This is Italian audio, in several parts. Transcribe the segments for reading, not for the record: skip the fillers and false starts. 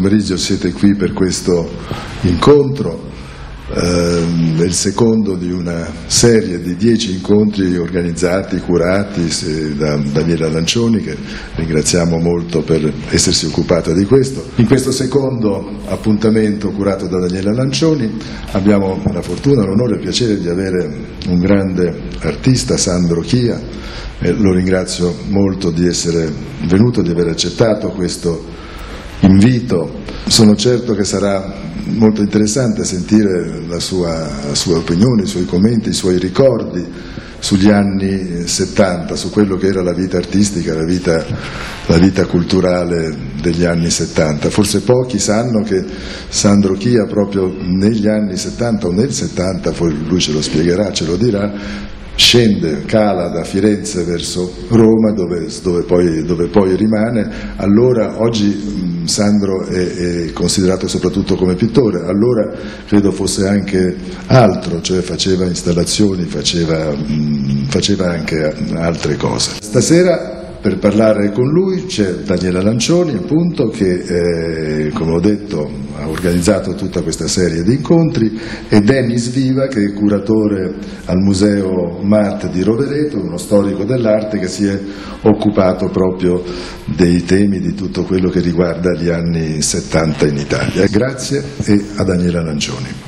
pomeriggio siete qui per questo incontro, il secondo di una serie di 10 incontri organizzati, curati da Daniela Lancioni, che ringraziamo molto per essersi occupata di questo. In questo secondo appuntamento curato da Daniela Lancioni abbiamo la fortuna, l'onore e il piacere di avere un grande artista, Sandro Chia, e lo ringrazio molto di essere venuto, di aver accettato questo invito. Sono certo che sarà molto interessante sentire la sua opinione, i suoi commenti, i suoi ricordi sugli anni 70, su quello che era la vita artistica, la vita culturale degli anni 70. Forse pochi sanno che Sandro Chia proprio negli anni 70 o nel 70, poi lui ce lo spiegherà, ce lo dirà, scende, cala da Firenze verso Roma dove poi rimane. Allora, oggi Sandro è considerato soprattutto come pittore, allora credo fosse anche altro, cioè faceva installazioni, faceva anche altre cose. Stasera per parlare con lui c'è Daniela Lancioni, appunto, che come ho detto ha organizzato tutta questa serie di incontri, e Denis Viva, che è curatore al Museo Mart di Rovereto, uno storico dell'arte che si è occupato proprio dei temi di tutto quello che riguarda gli anni 70 in Italia. Grazie e a Daniela Lancioni.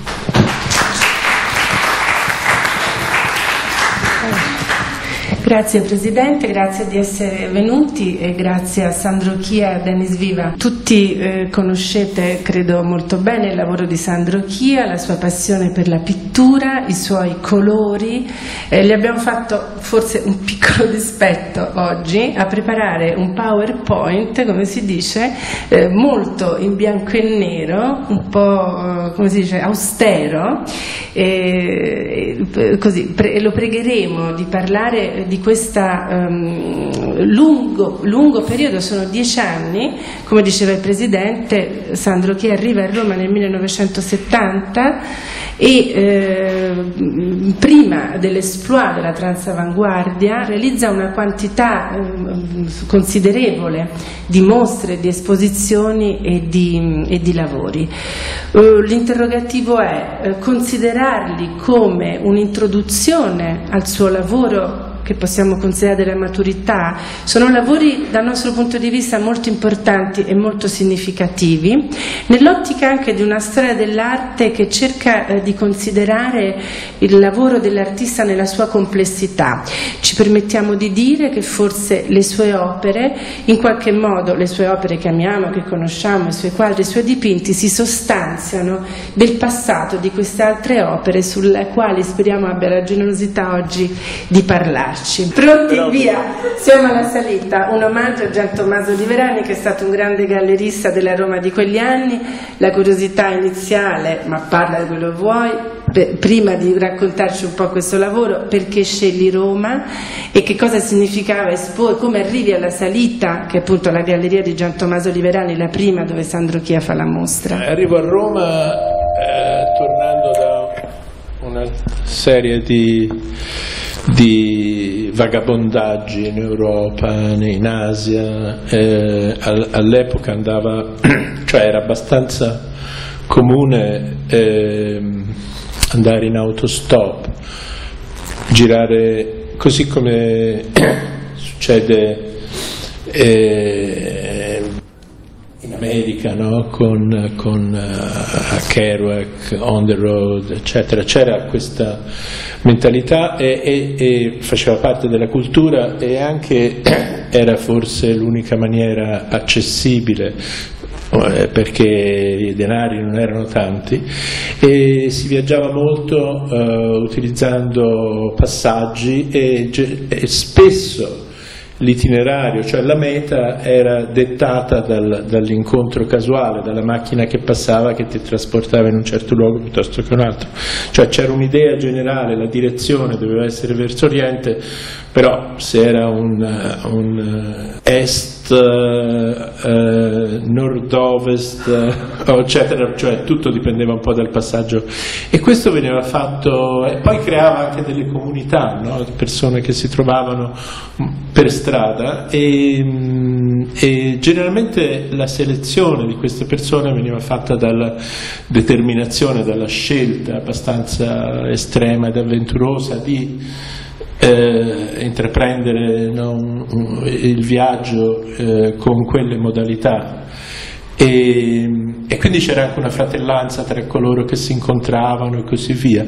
Grazie Presidente, grazie di essere venuti e grazie a Sandro Chia e a Denis Viva. Tutti conoscete, credo molto bene, il lavoro di Sandro Chia, la sua passione per la pittura, i suoi colori. Gli abbiamo fatto forse un piccolo dispetto oggi a preparare un PowerPoint, come si dice, molto in bianco e nero, un po' come si dice, austero, così lo pregheremo di parlare di questo lungo periodo. Sono 10 anni, come diceva il Presidente. Sandro Chia arriva a Roma nel 1970 e prima dell'esploit della transavanguardia realizza una quantità considerevole di mostre, di esposizioni e di lavori. L'interrogativo è considerarli come un'introduzione al suo lavoro, che possiamo considerare della maturità. Sono lavori dal nostro punto di vista molto importanti e molto significativi, nell'ottica anche di una storia dell'arte che cerca di considerare il lavoro dell'artista nella sua complessità. Ci permettiamo di dire che forse le sue opere, in qualche modo le sue opere che amiamo, che conosciamo, i suoi quadri, i suoi dipinti, si sostanziano del passato di queste altre opere sulle quali speriamo abbia la generosità oggi di parlare. Pronti, via, siamo alla salita. Un omaggio a Gian Tommaso Liverani, che è stato un grande gallerista della Roma di quegli anni. La curiosità iniziale, ma parla di quello che vuoi, prima di raccontarci un po' questo lavoro, perché scegli Roma e che cosa significava esporre, come arrivi alla salita, che è appunto la galleria di Gian Tommaso Liverani, la prima dove Sandro Chia fa la mostra. Arrivo a Roma tornando da una serie di vagabondaggi in Europa, in Asia. All'epoca andava, cioè era abbastanza comune andare in autostop, girare così come succede in America, no? Con Kerouac, On the Road, eccetera. C'era questa mentalità e faceva parte della cultura, e anche era forse l'unica maniera accessibile, perché i denari non erano tanti, e si viaggiava molto utilizzando passaggi e spesso l'itinerario, cioè la meta, era dettata dall'incontro casuale, dalla macchina che passava che ti trasportava in un certo luogo piuttosto che un altro. Cioè c'era un'idea generale, la direzione doveva essere verso oriente, però se era un est nord-ovest, eccetera, cioè tutto dipendeva un po' dal passaggio, e questo veniva fatto, e poi creava anche delle comunità, no? Persone che si trovavano per strada, e generalmente la selezione di queste persone veniva fatta dalla determinazione, dalla scelta abbastanza estrema ed avventurosa di intraprendere, no, il viaggio con quelle modalità, e quindi c'era anche una fratellanza tra coloro che si incontravano e così via.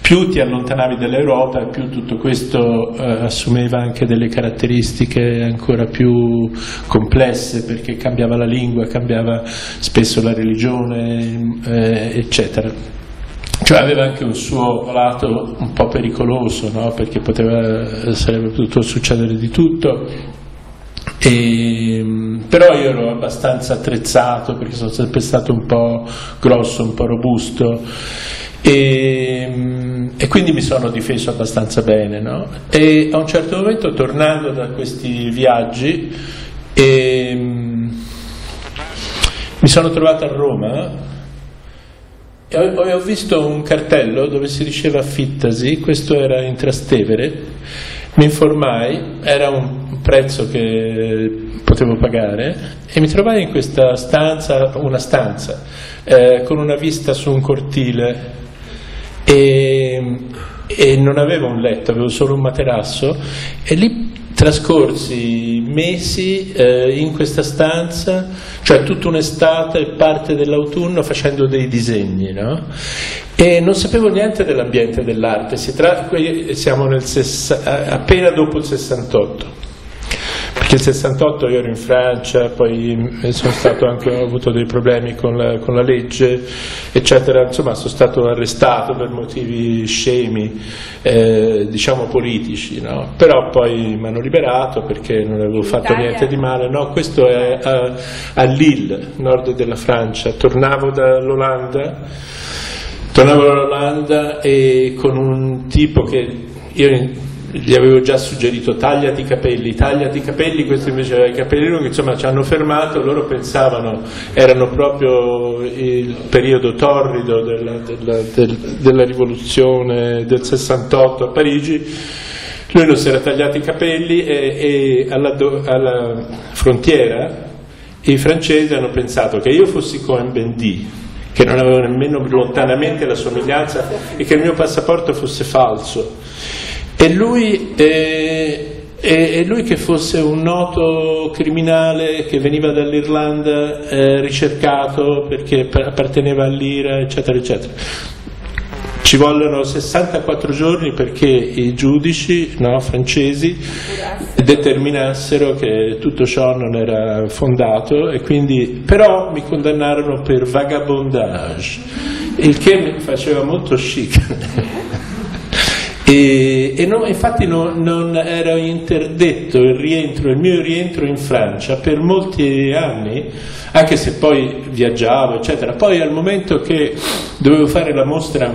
Più ti allontanavi dall'Europa, più tutto questo assumeva anche delle caratteristiche ancora più complesse, perché cambiava la lingua, cambiava spesso la religione, eccetera. Cioè aveva anche un suo lato un po' pericoloso, no? Perché sarebbe potuto succedere di tutto, però io ero abbastanza attrezzato, perché sono sempre stato un po' grosso, un po' robusto, e quindi mi sono difeso abbastanza bene, no? E a un certo momento, tornando da questi viaggi, mi sono trovato a Roma. Ho visto un cartello dove si diceva affittasi, questo era in Trastevere, mi informai, era un prezzo che potevo pagare, e mi trovai in questa stanza, una stanza, con una vista su un cortile, e non avevo un letto, avevo solo un materasso, e lì trascorsi mesi in questa stanza, cioè tutta un'estate e parte dell'autunno, facendo dei disegni, no? E non sapevo niente dell'ambiente dell'arte. Siamo appena dopo il 68, perché il 68 io ero in Francia, poi sono stato anche, ho avuto dei problemi con la legge, eccetera, insomma sono stato arrestato per motivi scemi, diciamo politici, no? Però poi mi hanno liberato perché non avevo fatto niente di male, no? Questo è a Lille, nord della Francia, tornavo dall'Olanda, e con un tipo che io gli avevo già suggerito: tagliati i capelli, questo invece aveva i capelli lunghi, insomma ci hanno fermato. Loro pensavano, erano proprio il periodo torrido della rivoluzione del 68 a Parigi. Lui non si era tagliato i capelli, e alla frontiera i francesi hanno pensato che io fossi Cohn-Bendit, che non avevo nemmeno lontanamente la somiglianza, e che il mio passaporto fosse falso. E lui che fosse un noto criminale che veniva dall'Irlanda, ricercato perché apparteneva all'IRA, eccetera, eccetera. Ci vollero 64 giorni perché i giudici, no, francesi determinassero che tutto ciò non era fondato, e quindi, però mi condannarono per vagabondage, il che mi faceva molto chic. E no, infatti non era interdetto il mio rientro in Francia per molti anni, anche se poi viaggiavo, eccetera. Poi al momento che dovevo fare la mostra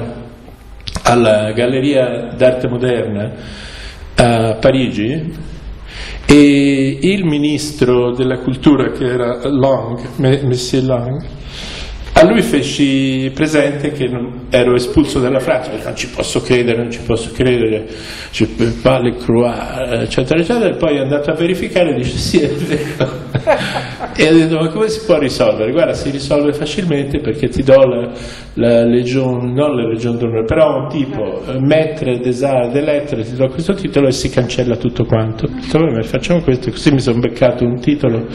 alla Galleria d'Arte Moderna a Parigi, e il ministro della cultura, che era Lang, Monsieur Lang, a lui feci presente che ero espulso dalla Francia, perché non ci posso credere, je peux pas le croire, eccetera, eccetera. E poi è andato a verificare e dice: sì, è vero. E ha detto: ma come si può risolvere? Guarda, si risolve facilmente, perché ti do la legion, non la legion d'onore, però un tipo, maître des arts des lettres, ti do questo titolo e si cancella tutto quanto. Ho detto: vabbè, facciamo questo, così mi sono beccato un titolo,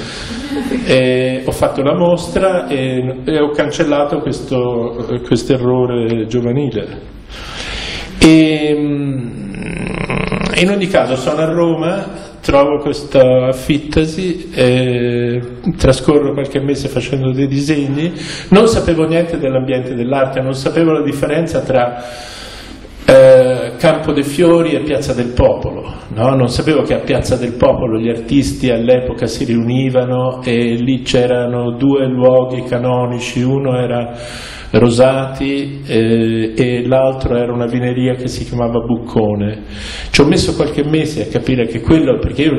e ho fatto la mostra, e ho cancellato questo errore giovanile. In ogni caso, sono a Roma, trovo questa affittasi, trascorro qualche mese facendo dei disegni. Non sapevo niente dell'ambiente dell'arte, non sapevo la differenza tra Campo dei Fiori e Piazza del Popolo, no? Non sapevo che a Piazza del Popolo gli artisti all'epoca si riunivano e lì c'erano due luoghi canonici, uno era Rosati e l'altro era una vineria che si chiamava Buccone. Ci ho messo qualche mese a capire che quello, perché io,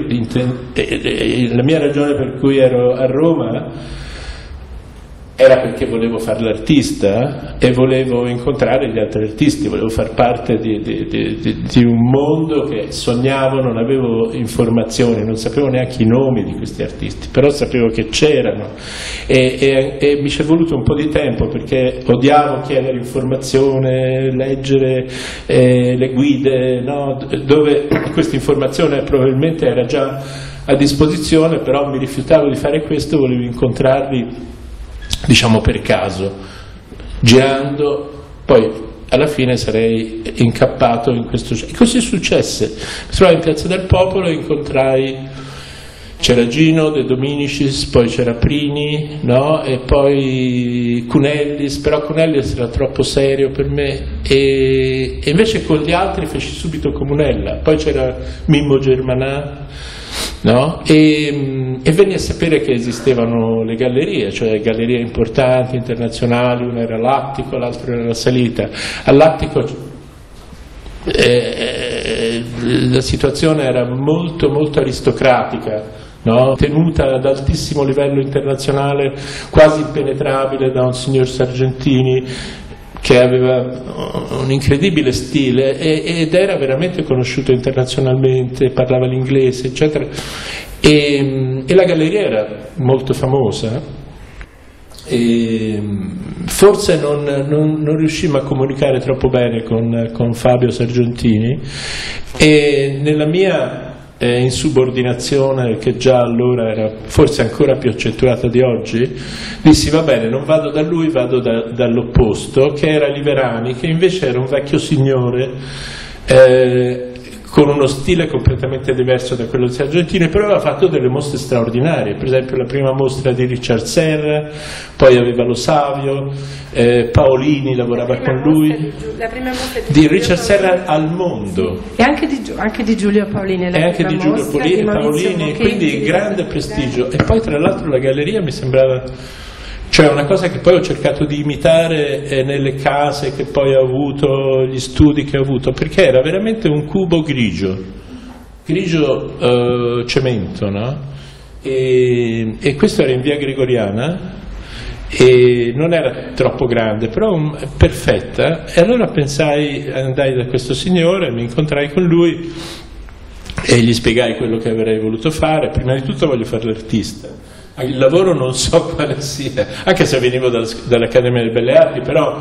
la mia ragione per cui ero a Roma era perché volevo fare l'artista e volevo incontrare gli altri artisti, volevo far parte di un mondo che sognavo, non avevo informazioni, non sapevo neanche i nomi di questi artisti, però sapevo che c'erano e mi c'è voluto un po' di tempo perché odiavo chiedere informazione, leggere le guide, no? Dove questa informazione probabilmente era già a disposizione, però mi rifiutavo di fare questo, volevo incontrarli, diciamo per caso, girando, poi alla fine sarei incappato in questo. E così successe. Mi trovai in Piazza del Popolo e incontrai, c'era Gino De Dominicis, poi c'era Prini, no? E poi Kounellis, però Kounellis era troppo serio per me, e invece con gli altri feci subito comunella. Poi c'era Mimmo Germanà, no? E venni a sapere che esistevano le gallerie, cioè gallerie importanti, internazionali, una era l'Attico, l'altra era la Salita. All'Attico la situazione era molto molto aristocratica, no? Tenuta ad altissimo livello internazionale, quasi impenetrabile da un signor Sargentini che aveva un incredibile stile ed era veramente conosciuto internazionalmente, parlava l'inglese, eccetera. E la galleria era molto famosa, e forse non riuscimmo a comunicare troppo bene con Fabio Sargentini, e nella mia insubordinazione, che già allora era forse ancora più accentuata di oggi, dissi va bene, non vado da lui, vado dall'opposto, che era Liverani, che invece era un vecchio signore con uno stile completamente diverso da quello di Sargentini, però aveva fatto delle mostre straordinarie, per esempio la prima mostra di Richard Serra, poi aveva Lo Savio, Paolini lavorava con lui, la prima mostra di Richard Serra al mondo. Sì. E anche di Giulio Paolini. E anche di Giulio Paolini, quindi grande prestigio. E poi tra l'altro la galleria mi sembrava, cioè una cosa che poi ho cercato di imitare nelle case che poi ho avuto, gli studi che ho avuto, perché era veramente un cubo grigio cemento, no? E questo era in via Gregoriana e non era troppo grande, però perfetta. E allora pensai, andai da questo signore, mi incontrai con lui e gli spiegai quello che avrei voluto fare. Prima di tutto voglio fare l'artista. Il lavoro non so quale sia, anche se venivo dall'Accademia delle Belle Arti, però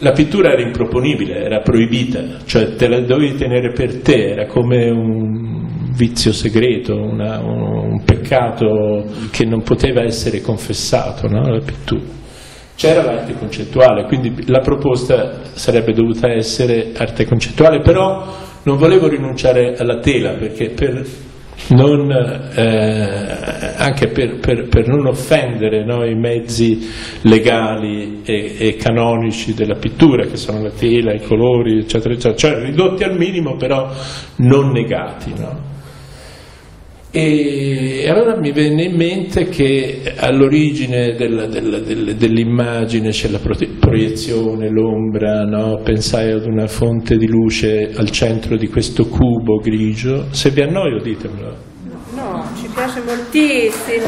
la pittura era improponibile, era proibita, cioè te la dovevi tenere per te, era come un vizio segreto, un peccato che non poteva essere confessato, no? La pittura. C'era l'arte concettuale, quindi la proposta sarebbe dovuta essere arte concettuale, però non volevo rinunciare alla tela, perché anche per non offendere, no, i mezzi legali e canonici della pittura, che sono la tela, i colori, eccetera, eccetera, cioè ridotti al minimo però non negati, no? E allora mi venne in mente che all'origine dell'immagine c'è la proiezione, l'ombra, no? Pensai ad una fonte di luce al centro di questo cubo grigio. Se vi annoio ditemelo. No, ci piace moltissimo.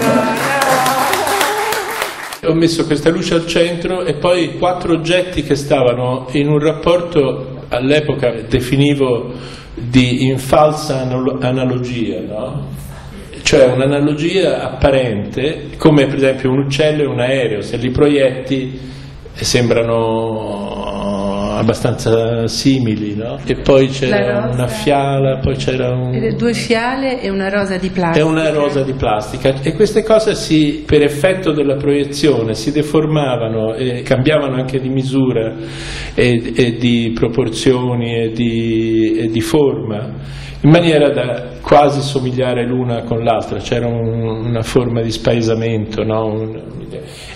No. Ho messo questa luce al centro e poi quattro oggetti che stavano in un rapporto, all'epoca definivo di falsa analogia, no? Cioè un'analogia apparente, come per esempio un uccello e un aereo, se li proietti sembrano abbastanza simili, no? E poi c'era una fiala, poi c'era due fiale e una rosa di plastica. E una rosa di plastica, e queste cose per effetto della proiezione si deformavano e cambiavano anche di misura e di proporzioni e di forma, in maniera da quasi somigliare l'una con l'altra. C'era una forma di spaesamento, no?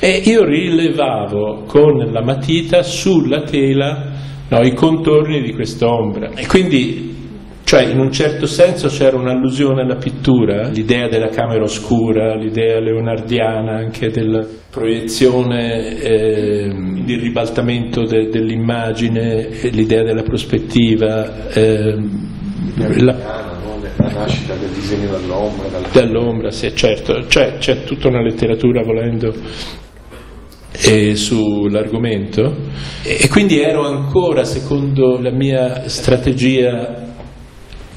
E io rilevavo con la matita sulla tela no, i contorni di quest'ombra. E quindi, cioè, in un certo senso c'era un'allusione alla pittura, l'idea della camera oscura, l'idea leonardiana anche della proiezione, del ribaltamento dell'immagine, l'idea della prospettiva, la nascita del disegno dall'ombra. Dall'ombra, sì, certo, cioè, c'è tutta una letteratura, volendo, sull'argomento, e quindi ero ancora, secondo la mia strategia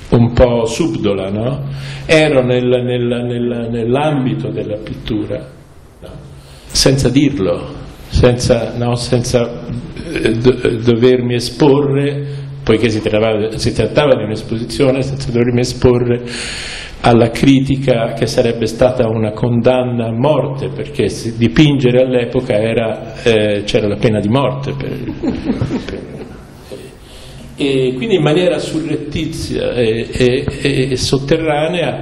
un po' subdola, no? Ero nell'ambito della pittura, no? Senza dirlo, senza dovermi esporre, poiché si trattava di un'esposizione, senza dovermi esporre alla critica che sarebbe stata una condanna a morte, perché dipingere all'epoca era, c'era la pena di morte per e quindi in maniera surrettizia e sotterranea,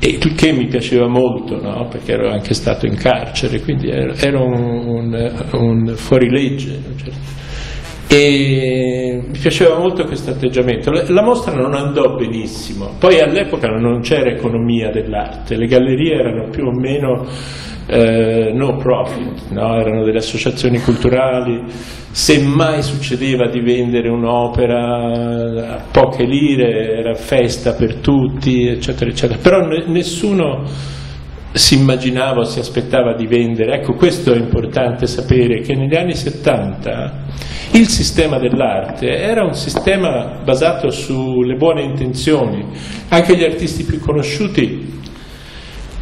e che mi piaceva molto, no? Perché ero anche stato in carcere, quindi ero un fuorilegge, e mi piaceva molto questo atteggiamento. La mostra non andò benissimo, poi all'epoca non c'era economia dell'arte, le gallerie erano più o meno no profit, no? Erano delle associazioni culturali, semmai succedeva di vendere un'opera a poche lire, era festa per tutti, eccetera eccetera, però nessuno si immaginava o si aspettava di vendere. Ecco, questo è importante sapere, che negli anni 70 il sistema dell'arte era un sistema basato sulle buone intenzioni. Anche gli artisti più conosciuti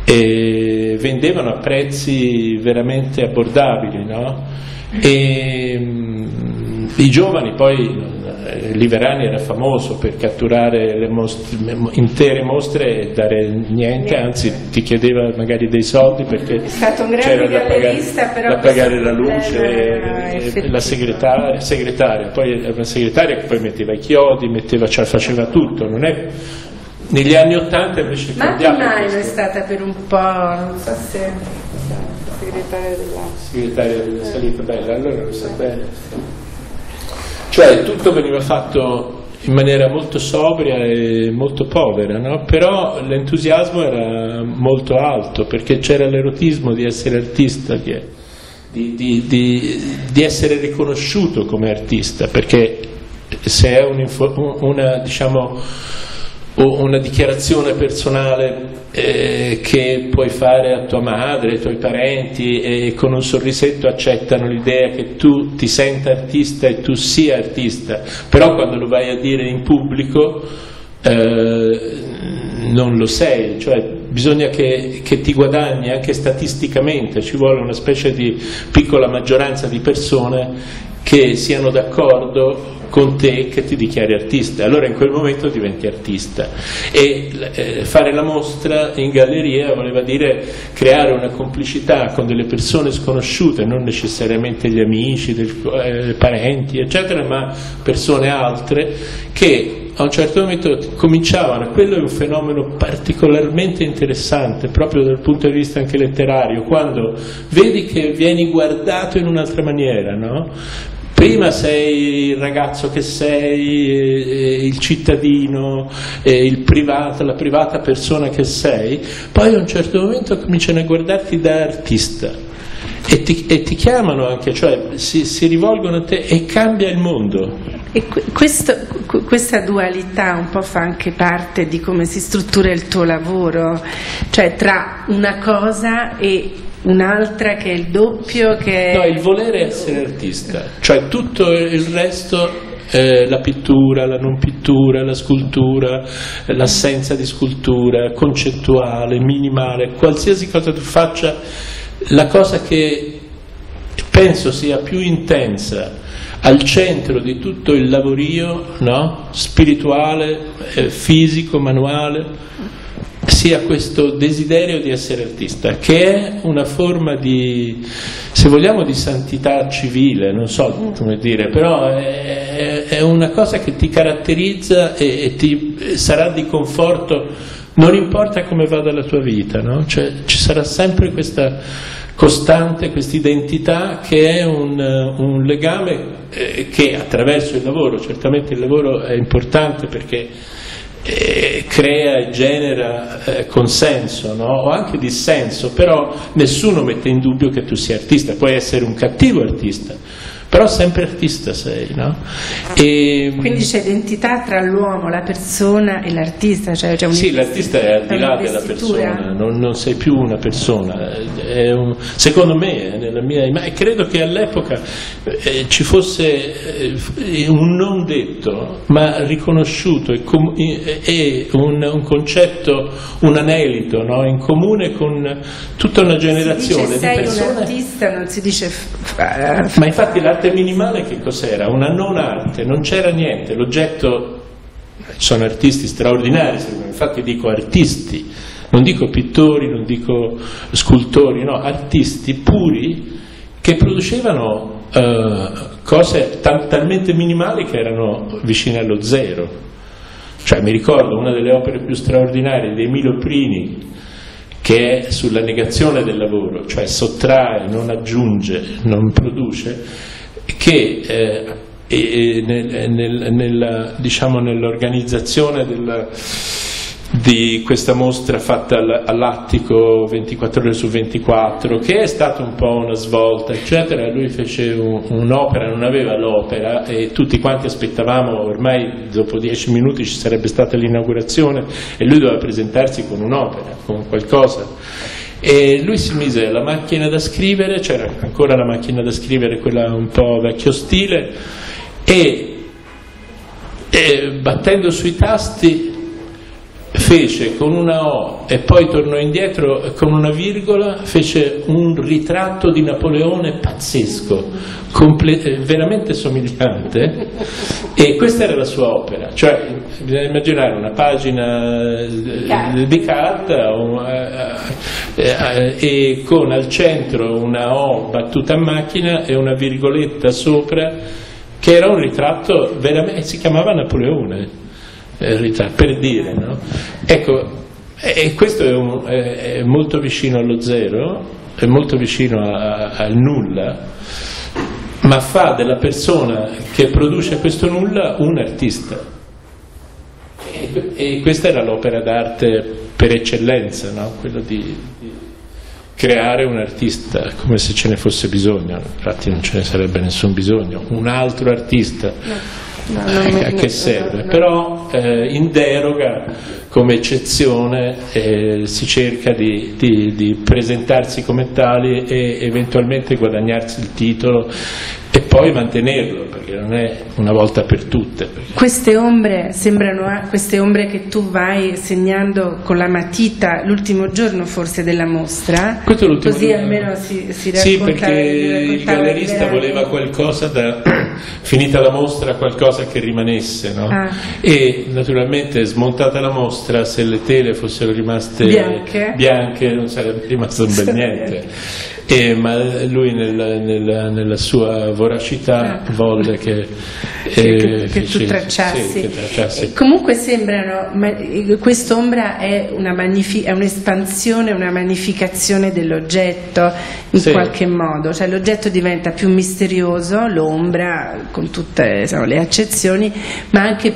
vendevano a prezzi veramente abbordabili, no? E i giovani, poi Liverani era famoso per catturare le mostre, intere mostre, e dare niente, anzi ti chiedeva magari dei soldi, perché c'era da pagare la luce, la segretaria, poi una segretaria che poi metteva i chiodi, faceva tutto, non è... Negli anni '80 invece... Ma anche mai non è stata per un po', non so se... Segretaria della salita, bella, allora lo sa bene. Cioè tutto veniva fatto in maniera molto sobria e molto povera, no? Però l'entusiasmo era molto alto, perché c'era l'erotismo di essere artista, di essere riconosciuto come artista, perché se è una dichiarazione personale che puoi fare a tua madre, ai tuoi parenti, e con un sorrisetto accettano l'idea che tu ti senta artista e tu sia artista, però quando lo vai a dire in pubblico non lo sei, cioè bisogna che ti guadagni anche statisticamente, ci vuole una specie di piccola maggioranza di persone che siano d'accordo con te che ti dichiari artista, allora in quel momento diventi artista. E fare la mostra in galleria voleva dire creare una complicità con delle persone sconosciute, non necessariamente gli amici, parenti, eccetera, ma persone altre che a un certo momento cominciavano. Quello è un fenomeno particolarmente interessante proprio dal punto di vista anche letterario, quando vedi che vieni guardato in un'altra maniera, no? Prima sei il ragazzo che sei, il cittadino, la privata persona che sei, poi a un certo momento cominciano a guardarti da artista. E ti chiamano anche, cioè si rivolgono a te, e cambia il mondo. E questa dualità un po' fa anche parte di come si struttura il tuo lavoro, cioè tra una cosa e un'altra che è il doppio, che... No, il volere essere artista, cioè tutto il resto... la pittura, la non pittura, la scultura, l'assenza di scultura, concettuale, minimale, qualsiasi cosa tu faccia, la cosa che penso sia più intensa al centro di tutto il lavorio, no? Spirituale, fisico, manuale, sia questo desiderio di essere artista, che è una forma di, se vogliamo, di santità civile, non so come dire, però è una cosa che ti caratterizza e ti sarà di conforto, non importa come vada la tua vita, no? Cioè, ci sarà sempre questa costante, questa identità che è un legame che attraverso il lavoro, certamente il lavoro è importante perché crea e genera consenso, no? O anche dissenso, però nessuno mette in dubbio che tu sia artista, puoi essere un cattivo artista, però sempre artista sei, no? E quindi c'è identità tra l'uomo, la persona e l'artista, cioè c'è un sì, l'artista è al di là della persona, non sei più una persona, è secondo me, nella mia immagine, credo che all'epoca ci fosse un non detto, ma riconosciuto e un concetto, un anelito, no? In comune con tutta una generazione di persone. Se sei un artista non si dice ma infatti minimale che cos'era? Una non arte, non c'era niente, l'oggetto, sono artisti straordinari, infatti dico artisti, non dico pittori, non dico scultori, no, artisti puri che producevano cose talmente minimali che erano vicine allo zero. Cioè mi ricordo una delle opere più straordinarie di Emilio Prini, che è sulla negazione del lavoro, cioè sottrae, non aggiunge, non produce, che diciamo, nell'organizzazione di questa mostra fatta all'attico 24 ore su 24, che è stata un po' una svolta, eccetera, lui fece un'opera, non aveva l'opera e tutti quanti aspettavamo, ormai dopo 10 minuti ci sarebbe stata l'inaugurazione e lui doveva presentarsi con un'opera, con qualcosa. E lui si mise alla macchina da scrivere, c'era ancora la macchina da scrivere, quella un po' vecchio stile, e battendo sui tasti fece con una O e poi tornò indietro con una virgola, fece un ritratto di Napoleone pazzesco, veramente somigliante, e questa era la sua opera, cioè bisogna immaginare una pagina di carta e con al centro una O battuta a macchina e una virgoletta sopra, che era un ritratto veramente, si chiamava Napoleone, per dire, no? Ecco, e questo è molto vicino allo zero, è molto vicino al nulla, ma fa della persona che produce questo nulla un artista, e questa era l'opera d'arte per eccellenza, no? Quella di creare un artista come se ce ne fosse bisogno, infatti non ce ne sarebbe nessun bisogno, un altro artista. No. A che serve? Però in deroga, come eccezione, si cerca di presentarsi come tali e eventualmente guadagnarsi il titolo e poi mantenerlo, perché non è una volta per tutte. Queste ombre sembrano queste ombre che tu vai segnando con la matita l'ultimo giorno forse della mostra. Questo è l'ultimo giorno. Così almeno si racconta. Sì, perché il gallerista voleva qualcosa finita la mostra, qualcosa che rimanesse, no? Ah. E naturalmente smontata la mostra, se le tele fossero rimaste bianche non sarebbe rimasto ben niente. Ma lui nella sua voracità volle che tu tracciassi. Sì, che tracciassi. Comunque sembrano, quest'ombra è un'espansione, una magnificazione dell'oggetto in qualche modo, cioè l'oggetto diventa più misterioso, l'ombra con tutte le accezioni, ma anche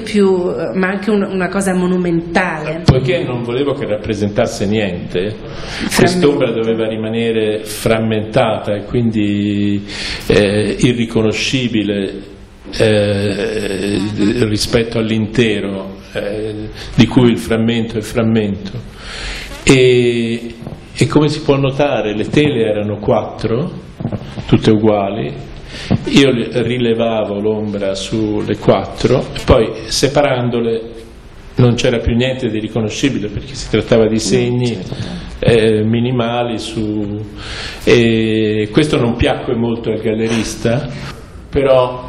una cosa monumentale. Poiché non volevo che rappresentasse niente, quest'ombra doveva rimanere frammentata e quindi irriconoscibile rispetto all'intero, di cui il frammento è frammento. E come si può notare, le tele erano 4, tutte uguali, io rilevavo l'ombra sulle 4 e poi separandole non c'era più niente di riconoscibile perché si trattava di segni minimali questo non piacque molto al gallerista, però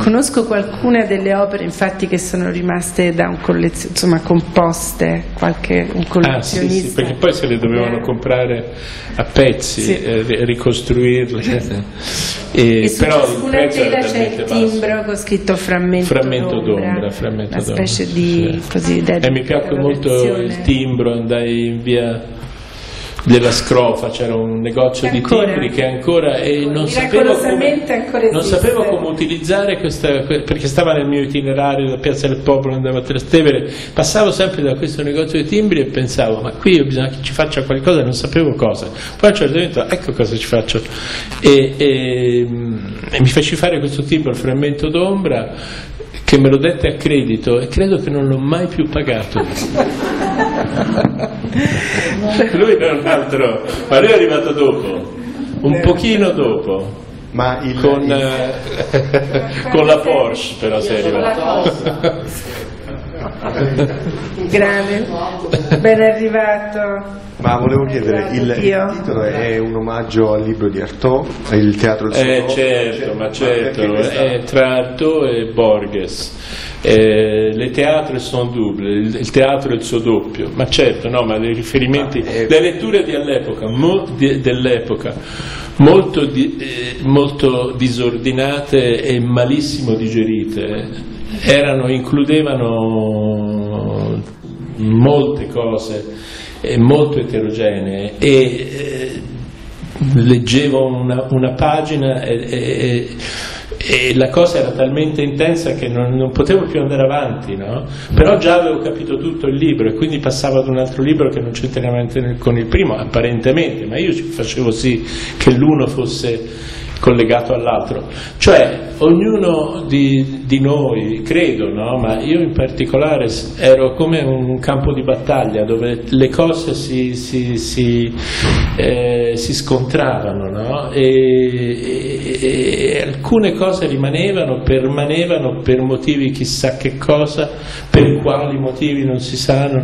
conosco qualcuna delle opere infatti che sono rimaste da un collezionista, insomma composte, un collezionista. Sì, perché poi se le dovevano comprare a pezzi, ricostruirle. E su ciascuna tela c'è il timbro con scritto frammento d'ombra, una specie di così. E mi piacque molto il timbro, andai in via della Scrofa, c'era un negozio di timbri che ancora, non sapevo come utilizzare questa, perché stava nel mio itinerario da Piazza del Popolo, andavo a Trastevere, passavo sempre da questo negozio di timbri e pensavo, ma qui bisogna che ci faccia qualcosa, non sapevo cosa. Poi a un certo momento, ecco cosa ci faccio, e mi feci fare questo timbro, il frammento d'ombra, che me lo dette a credito, e credo che non l'ho mai più pagato. Lui era un altro, ma lui è arrivato dopo, un pochino dopo, ma con la Porsche però sei arrivato. Grave, ben arrivato. Ma volevo chiedere, il titolo è un omaggio al libro di Artaud, il teatro del suo certo, tra Artaud e Borges. Le teatre sono double, il teatro è il suo doppio, ma certo, no, ma dei riferimenti, le letture dell'epoca, molto disordinate e malissimo digerite, includevano molte cose molto eterogenee, e leggevo una pagina e la cosa era talmente intensa che non potevo più andare avanti, no? Però già avevo capito tutto il libro, e quindi passavo ad un altro libro che non c'entrava con il primo, apparentemente, ma io facevo sì che l'uno fosse collegato all'altro. Cioè ognuno di noi, credo, no? Ma io in particolare ero come un campo di battaglia dove le cose si scontravano, no? E alcune cose rimanevano, permanevano per motivi chissà che cosa, per quali motivi non si sanno,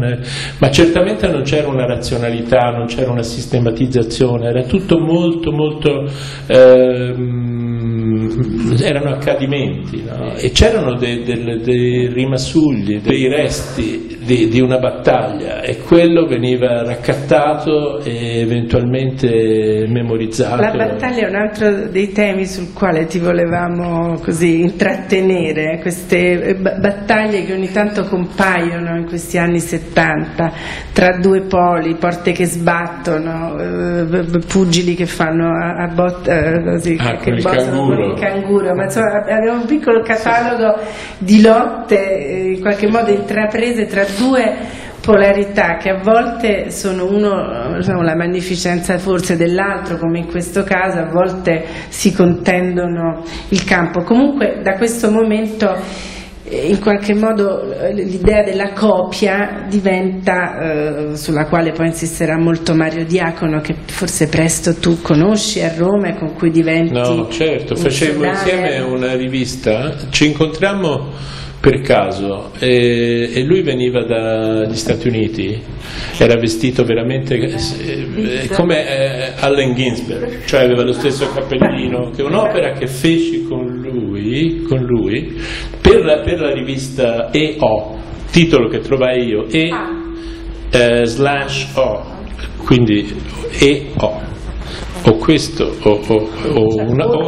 ma certamente non c'era una razionalità, non c'era una sistematizzazione, era tutto molto erano accadimenti, no? E c'erano dei rimasugli, dei resti di una battaglia, e quello veniva raccattato e eventualmente memorizzato. La battaglia è un altro dei temi sul quale ti volevamo così intrattenere, queste battaglie che ogni tanto compaiono in questi anni 70 tra due poli, porte che sbattono, pugili che fanno a botta con il canguro, ma insomma abbiamo un piccolo catalogo di lotte in qualche modo intraprese tra due polarità che a volte sono la magnificenza forse dell'altro, come in questo caso, a volte si contendono il campo. Comunque da questo momento in qualche modo l'idea della copia diventa, sulla quale poi insisterà molto Mario Diacono, che forse presto tu conosci a Roma e con cui diventi... No, certo, facevo insieme una rivista, ci incontrammo per caso, e lui veniva dagli Stati Uniti, era vestito veramente come Allen Ginsberg, cioè aveva lo stesso cappellino, che è un'opera che feci con lui per la rivista E.O., titolo che trovai io, E/O, quindi E.O. O questo o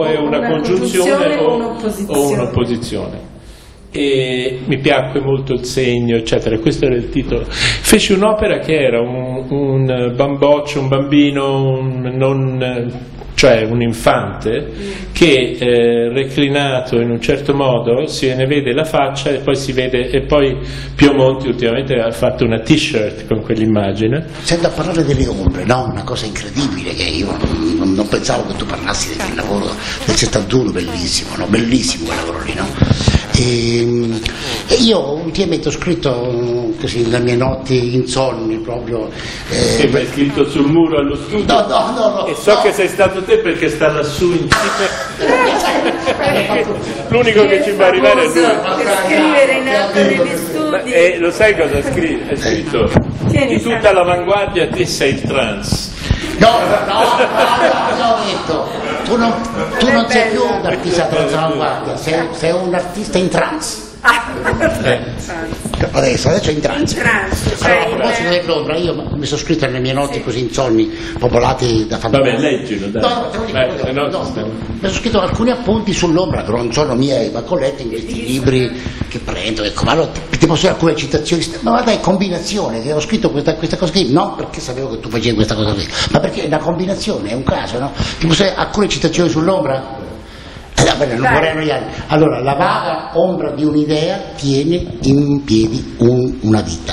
è una congiunzione o un'opposizione. E mi piacque molto il segno, eccetera, questo era il titolo. Feci un'opera che era un bamboccio, un bambino, un infante che reclinato in un certo modo se ne vede la faccia, e poi si vede, e poi Pio Monti ultimamente ha fatto una t-shirt con quell'immagine. Sento a parlare delle ombre, no? Una cosa incredibile, che io non pensavo che tu parlassi del lavoro del 71, bellissimo, no? Bellissimo quel lavoro lì, no? E io ultimamente ho scritto così le mie notti insonni proprio. Sì, hai scritto sul muro allo studio? No. E so che sei stato te, perché sta lassù in cima. L'unico che ci fa arrivare è lui. Per scrivere in alto degli studi. E lo sai cosa ha scritto? Di tutta l'avanguardia te sei il trans. No, ho detto. Tu non sei più un artista transvanguardia, sei un artista in trans. adesso in trance. Allora, a proposito dell'Londra, io mi sono scritto nelle mie note così insonni, popolati da fantasmi. Vabbè, leggilo, dai. Mi sono scritto alcuni appunti sull'Londra che non sono miei, ma colletti in questi libri che prendo, ecco, ma allora ti posso dire alcune citazioni, ma dai, combinazione, che ho scritto questa cosa qui, non perché sapevo che tu facevi questa cosa qui, ma perché è una combinazione, è un caso, no? Ti posso dire alcune citazioni sull'Londra? Bene, non vorrei annoiarmi. Allora, la vaga ombra di un'idea tiene in piedi una vita.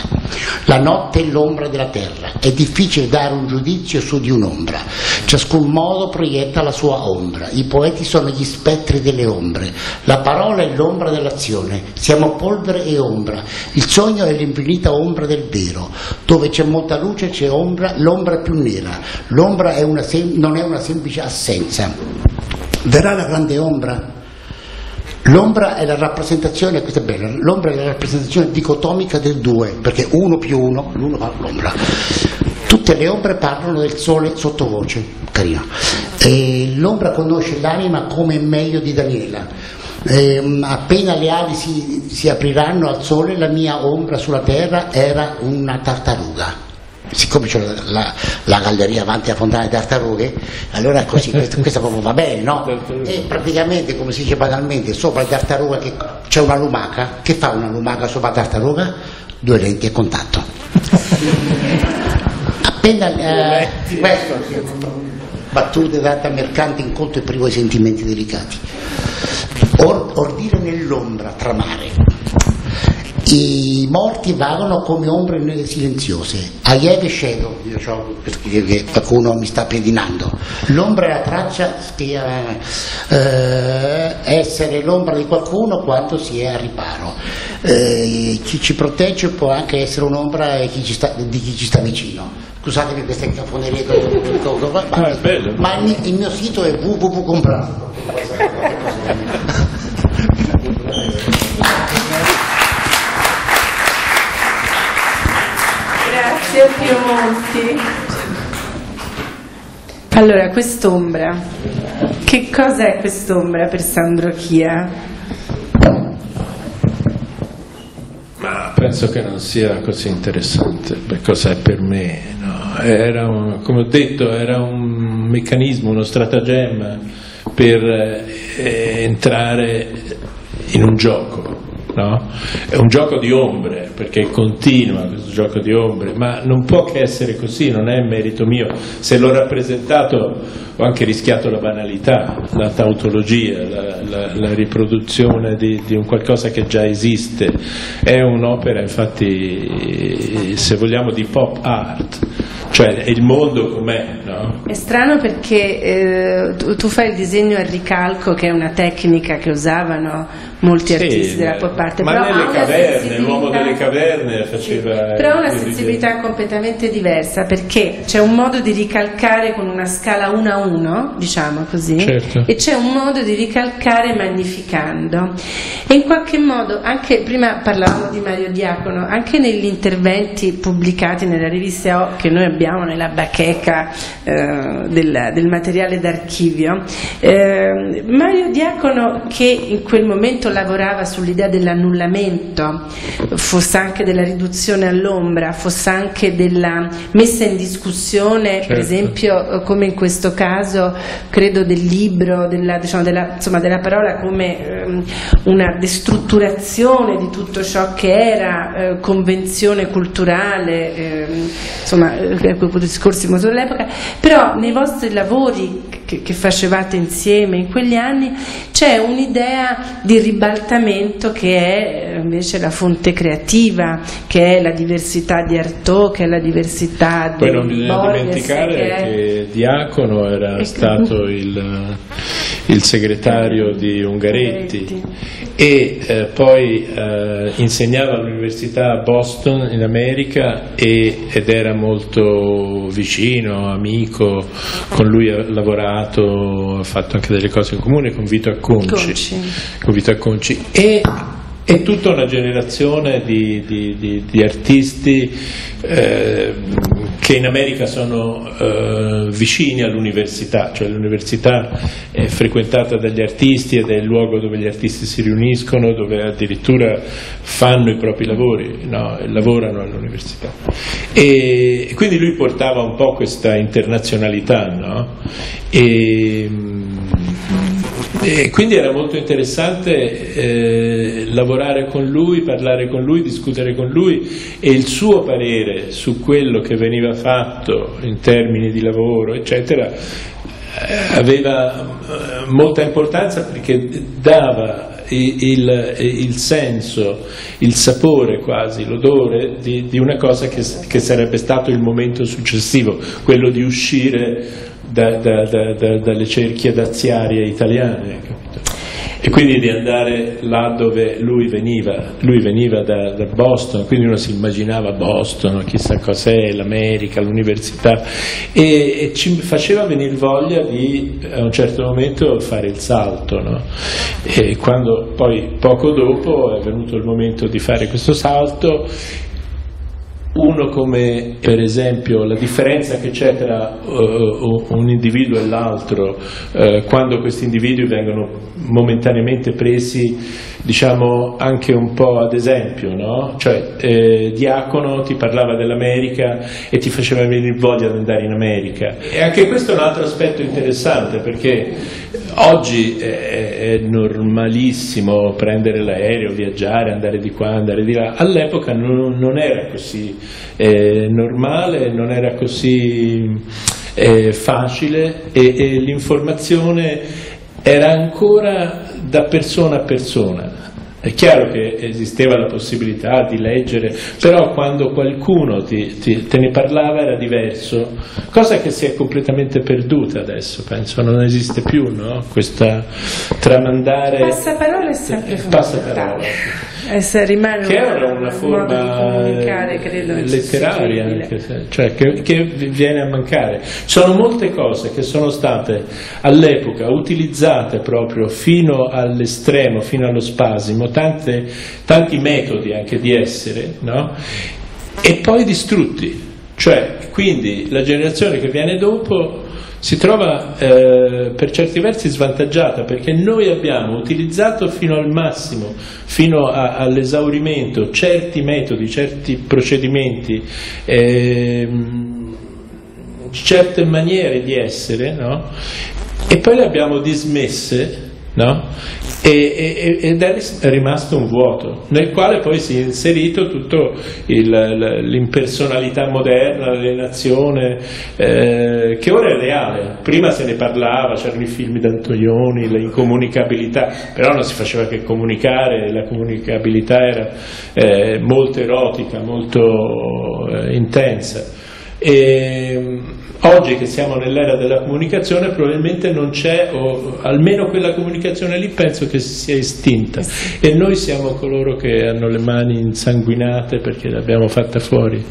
La notte è l'ombra della terra, è difficile dare un giudizio su di un'ombra, ciascun modo proietta la sua ombra, i poeti sono gli spettri delle ombre, la parola è l'ombra dell'azione, siamo polvere e ombra, il sogno è l'infinita ombra del vero, dove c'è molta luce c'è ombra, l'ombra è più nera, l'ombra è non è una semplice assenza. Verrà la grande ombra? L'ombra è la rappresentazione, questa è bella, l'ombra è la rappresentazione dicotomica del due, perché uno più uno, l'uno fa l'ombra. Tutte le ombre parlano del sole sottovoce, carino. L'ombra conosce l'anima come meglio di Daniela. Appena le ali si apriranno al sole, la mia ombra sulla terra era una tartaruga. Siccome c'è la galleria avanti a Fontana delle Tartarughe, allora così questa proprio va bene, no? E praticamente, come si dice banalmente, sopra la tartaruga che c'è una lumaca. Che fa una lumaca sopra la tartaruga? Due lenti a contatto. Appena battute date a mercanti in conto e privo di sentimenti delicati, ordire nell'ombra, tramare. I morti vagano come ombre silenziose. Aieve scedo, io so che qualcuno mi sta pedinando. L'ombra è la traccia che essere l'ombra di qualcuno quando si è a riparo. Chi ci protegge può anche essere un'ombra di chi ci sta vicino. Scusatemi queste cafonerie, ma il mio sito è www.comprando. Pio Monti. Allora, quest'ombra, che cosa è quest'ombra per Sandro Chia? Ma penso che non sia così interessante per cosa è per me, no? Come ho detto, era un meccanismo, uno stratagemma per entrare in un gioco. No? È un gioco di ombre, perché continua questo gioco di ombre, ma non può che essere così, non è merito mio. Se l'ho rappresentato ho anche rischiato la banalità, la tautologia, la riproduzione di un qualcosa che già esiste. È un'opera, infatti, se vogliamo, di pop art. Cioè, il mondo com'è, no? È strano perché tu fai il disegno al ricalco, che è una tecnica che usavano molti artisti della pop art. Ma nelle caverne, l'uomo delle caverne faceva... Però ha una sensibilità completamente diversa, perché c'è un modo di ricalcare con una scala 1-1, diciamo così, certo, e c'è un modo di ricalcare magnificando. E in qualche modo, anche prima parlavamo di Mario Diacono, anche negli interventi pubblicati nella rivista O, che noi abbiamo nella bacheca del materiale d'archivio, Mario Diacono, che in quel momento lavorava sull'idea dell'annullamento, fosse anche della riduzione all'ombra, fosse anche della messa in discussione, certo, per esempio, come in questo caso credo del libro, della parola, come una destrutturazione di tutto ciò che era convenzione culturale, discorsi sull'epoca. Però nei vostri lavori che facevate insieme in quegli anni c'è un'idea di ribaltamento che è invece la fonte creativa, che è la diversità di Artaud, che è la diversità di Borges. Poi non bisogna dimenticare che Diacono era stato il segretario di Ungaretti e poi insegnava all'università a Boston in America ed era molto vicino, amico, con lui ha lavorato, ha fatto anche delle cose in comune con Vito Acconci. E tutta una generazione di artisti che in America sono vicini all'università, cioè l'università è frequentata dagli artisti ed è il luogo dove gli artisti si riuniscono, dove addirittura fanno i propri lavori, no? Lavorano all'università. E quindi lui portava un po' questa internazionalità, no? E quindi era molto interessante lavorare con lui, parlare con lui, discutere con lui, e il suo parere su quello che veniva fatto in termini di lavoro, eccetera, aveva molta importanza, perché dava il senso, il sapore quasi, l'odore di una cosa che sarebbe stato il momento successivo, quello di uscire dalle cerchie daziarie italiane, capito? E quindi di andare là dove lui veniva da Boston, quindi uno si immaginava Boston, chissà cos'è, l'America, l'università, e ci faceva venire voglia di a un certo momento fare il salto, no? E quando poi poco dopo è venuto il momento di fare questo salto, uno come per esempio la differenza che c'è tra un individuo e l'altro, quando questi individui vengono momentaneamente presi, diciamo, anche un po' ad esempio, no? Cioè Diacono ti parlava dell'America e ti faceva venire voglia di andare in America, e anche questo è un altro aspetto interessante, perché oggi è normalissimo prendere l'aereo, viaggiare, andare di qua, andare di là. All'epoca non era così normale, non era così facile, e l'informazione era ancora da persona a persona. È chiaro che esisteva la possibilità di leggere, però quando qualcuno te ne parlava era diverso, cosa che si è completamente perduta adesso, penso, non esiste più, no? Questa tramandare... Passaparola è sempre fondamentale, rimane che era una forma letteraria, anche, cioè che viene a mancare. Sono molte cose che sono state all'epoca utilizzate proprio fino all'estremo, fino allo spasimo, tanti metodi anche di essere, no? E poi distrutti, cioè quindi la generazione che viene dopo si trova per certi versi svantaggiata, perché noi abbiamo utilizzato fino al massimo, fino all'esaurimento, certi metodi, certi procedimenti, certe maniere di essere, no? E poi le abbiamo dismesse, no? Ed è rimasto un vuoto nel quale poi si è inserito tutto l'impersonalità moderna, l'alienazione che ora è reale. Prima se ne parlava, c'erano i film d'Antonioni, le incomunicabilità, però non si faceva che comunicare, la comunicabilità era molto erotica, molto intensa. E oggi che siamo nell'era della comunicazione probabilmente non c'è, o almeno quella comunicazione lì penso che sia estinta, e noi siamo coloro che hanno le mani insanguinate perché l'abbiamo fatta fuori.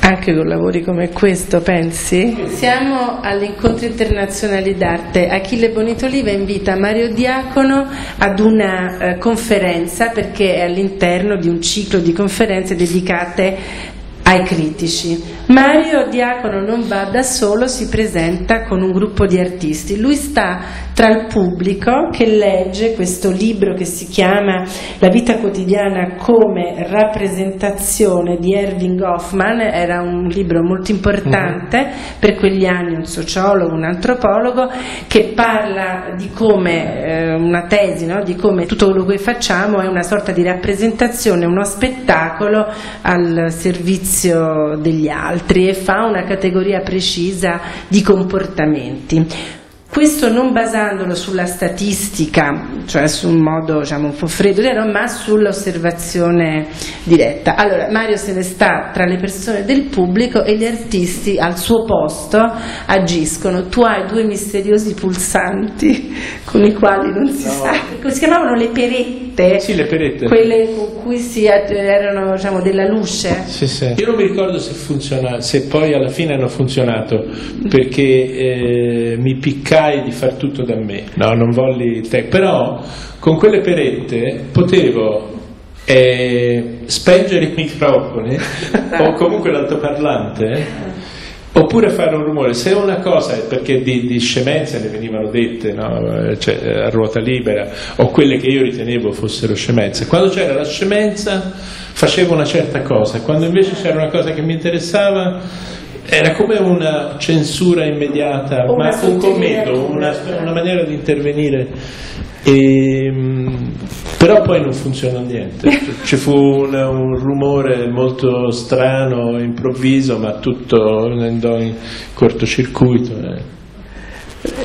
Anche con lavori come questo, pensi? Siamo all'incontro internazionale d'arte. Achille Bonito Oliva invita Mario Diacono ad una conferenza, perché è all'interno di un ciclo di conferenze dedicate ai critici. Mario Diacono non va da solo, si presenta con un gruppo di artisti. Lui sta tra il pubblico che legge questo libro che si chiama La vita quotidiana come rappresentazione di Erving Hoffman, era un libro molto importante per quegli anni, un sociologo, un antropologo, che parla di come, una tesi, no? Di come tutto quello che facciamo è una sorta di rappresentazione, uno spettacolo al servizio degli altri, e fa una categoria precisa di comportamenti. Questo non basandolo sulla statistica, cioè su un modo, diciamo, un po' freddo, ma sull'osservazione diretta. Allora Mario se ne sta tra le persone del pubblico, e gli artisti al suo posto agiscono. Tu hai due misteriosi pulsanti con i quali non si sa, si chiamavano le perette, sì, le perette, quelle con cui si erano, diciamo, della luce. Sì, sì. Io non mi ricordo se funzionava, se poi alla fine hanno funzionato, perché mi piccava di far tutto da me, no, non volli te, però con quelle perette potevo Spengere i microfoni o comunque l'altoparlante, oppure fare un rumore. Se una cosa è perché di scemenze ne venivano dette, no? Cioè, a ruota libera, o quelle che io ritenevo fossero scemenze, quando c'era la scemenza facevo una certa cosa, quando invece c'era una cosa che mi interessava era come una censura immediata, ma un commento, una maniera di intervenire. Però poi non funzionò niente, ci fu un rumore molto strano, improvviso, ma tutto andò in cortocircuito.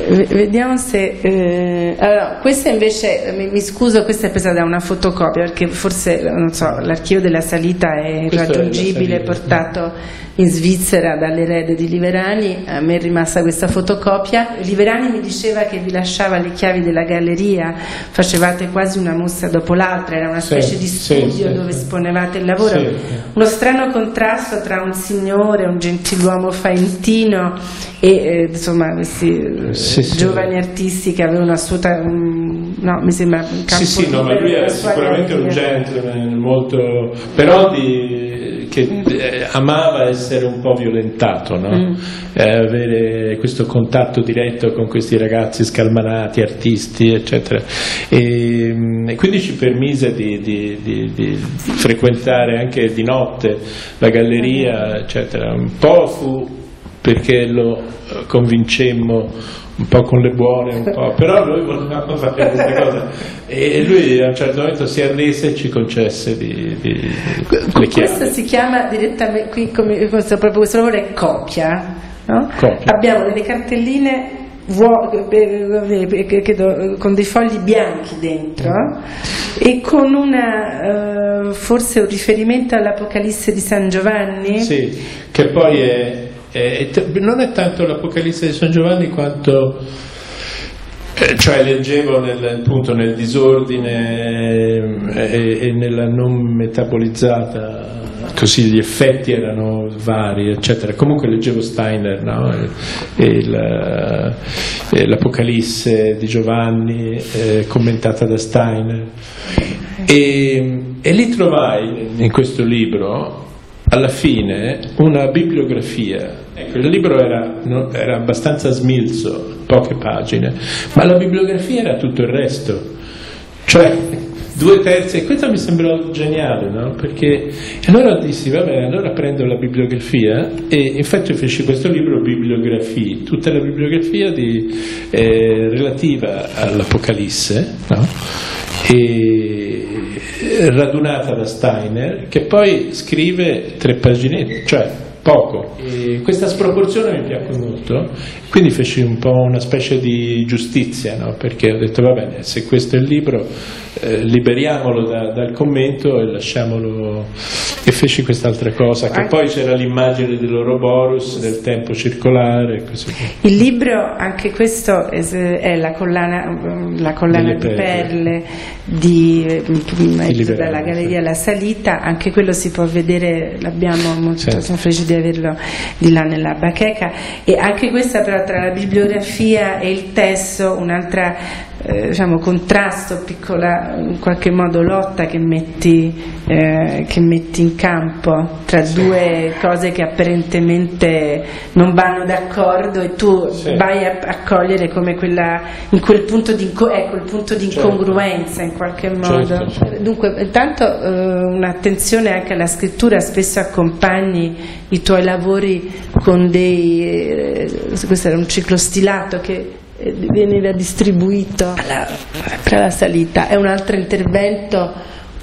Vediamo se allora, questa invece, mi scuso, questa è presa da una fotocopia perché forse, non so, l'archivio della salita è raggiungibile, portato in Svizzera dall'erede di Liverani, a me è rimasta questa fotocopia. Liverani mi diceva che vi lasciava le chiavi della galleria, facevate quasi una mostra dopo l'altra, era una specie di studio dove esponevate il lavoro, uno strano contrasto tra un signore, un gentiluomo faentino e insomma questi giovani artisti che avevano una sua no, mi sembra un campo libero, ma lui era sicuramente un gentleman molto, però che amava essere un po' violentato, no? Avere questo contatto diretto con questi ragazzi scalmanati, artisti, eccetera. E quindi ci permise di frequentare anche di notte la galleria, eccetera. Un po' fu perché lo convincemmo, un po' con le buone, un po', però noi volevamo fare queste cose e lui a un certo momento si arrese e ci concesse le chiavi. Questo si chiama direttamente, qui come, proprio questo lavoro è copia, no? Copia. Abbiamo delle cartelline con dei fogli bianchi dentro e con una forse un riferimento all'Apocalisse di San Giovanni, che poi è non è tanto l'Apocalisse di San Giovanni quanto cioè leggevo appunto nel disordine e nella non metabolizzata, così gli effetti erano vari, eccetera. Comunque leggevo Steiner, no? e l'Apocalisse di Giovanni commentata da Steiner, e lì trovai in questo libro alla fine una bibliografia. Ecco, il libro era abbastanza smilzo, poche pagine, ma la bibliografia era tutto il resto, cioè 2/3, e questo mi sembrò geniale, no? Perché allora dissi, vabbè, allora prendo la bibliografia, e infatti feci questo libro bibliografie, tutta la bibliografia relativa all'Apocalisse, no? E radunata da Steiner, che poi scrive 3 paginette, cioè poco, e questa sproporzione mi piacque molto, quindi feci un po' una specie di giustizia, no? Perché ho detto, va bene, se questo è il libro liberiamolo dal commento e lasciamolo. E feci quest'altra cosa, che poi c'era l'immagine dell'Ouroboros, del tempo circolare e così via. Il libro, anche questo, è la collana di perle dalla galleria La Salita, anche quello si può vedere, l'abbiamo molto, sono felice di averlo di là nella bacheca, e anche questa però tra la bibliografia e il testo un'altra diciamo contrasto, piccola in qualche modo lotta che metti in campo tra due cose che apparentemente non vanno d'accordo, e tu vai a cogliere come quella, in quel punto di, ecco, il punto di incongruenza in qualche modo. Dunque intanto un'attenzione anche alla scrittura, spesso accompagni i tuoi lavori con dei questo era un ciclo stilato che veniva distribuito tra la salita. È un altro intervento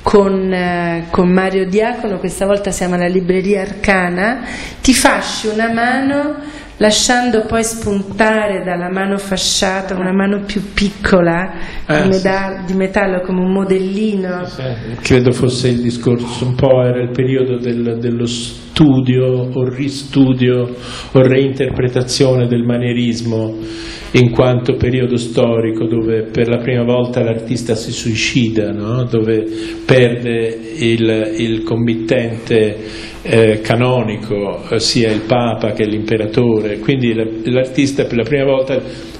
con Mario Diacono, questa volta siamo alla libreria Arcana. Ti fasci una mano lasciando poi spuntare dalla mano fasciata una mano più piccola di metallo, come un modellino. Credo fosse il discorso, un po' era il periodo dello studio o ristudio o reinterpretazione del manierismo, in quanto periodo storico dove per la prima volta l'artista si suicida, no? Dove perde il committente canonico, sia il Papa che l'imperatore, quindi l'artista per la prima volta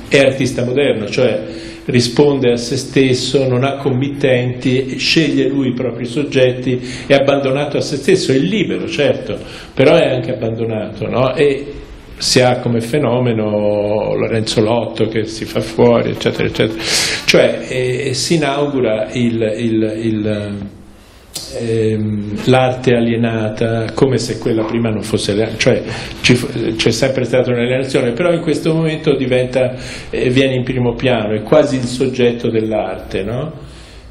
è artista moderno, cioè risponde a se stesso, non ha committenti, sceglie lui i propri soggetti, è abbandonato a se stesso, è libero certo, però è anche abbandonato, no? E si ha come fenomeno Lorenzo Lotto che si fa fuori, eccetera, eccetera. Cioè si inaugura l'arte alienata, come se quella prima non fosse alienata, cioè c'è sempre stata un'alienazione, però in questo momento diventa, viene in primo piano, è quasi il soggetto dell'arte, no?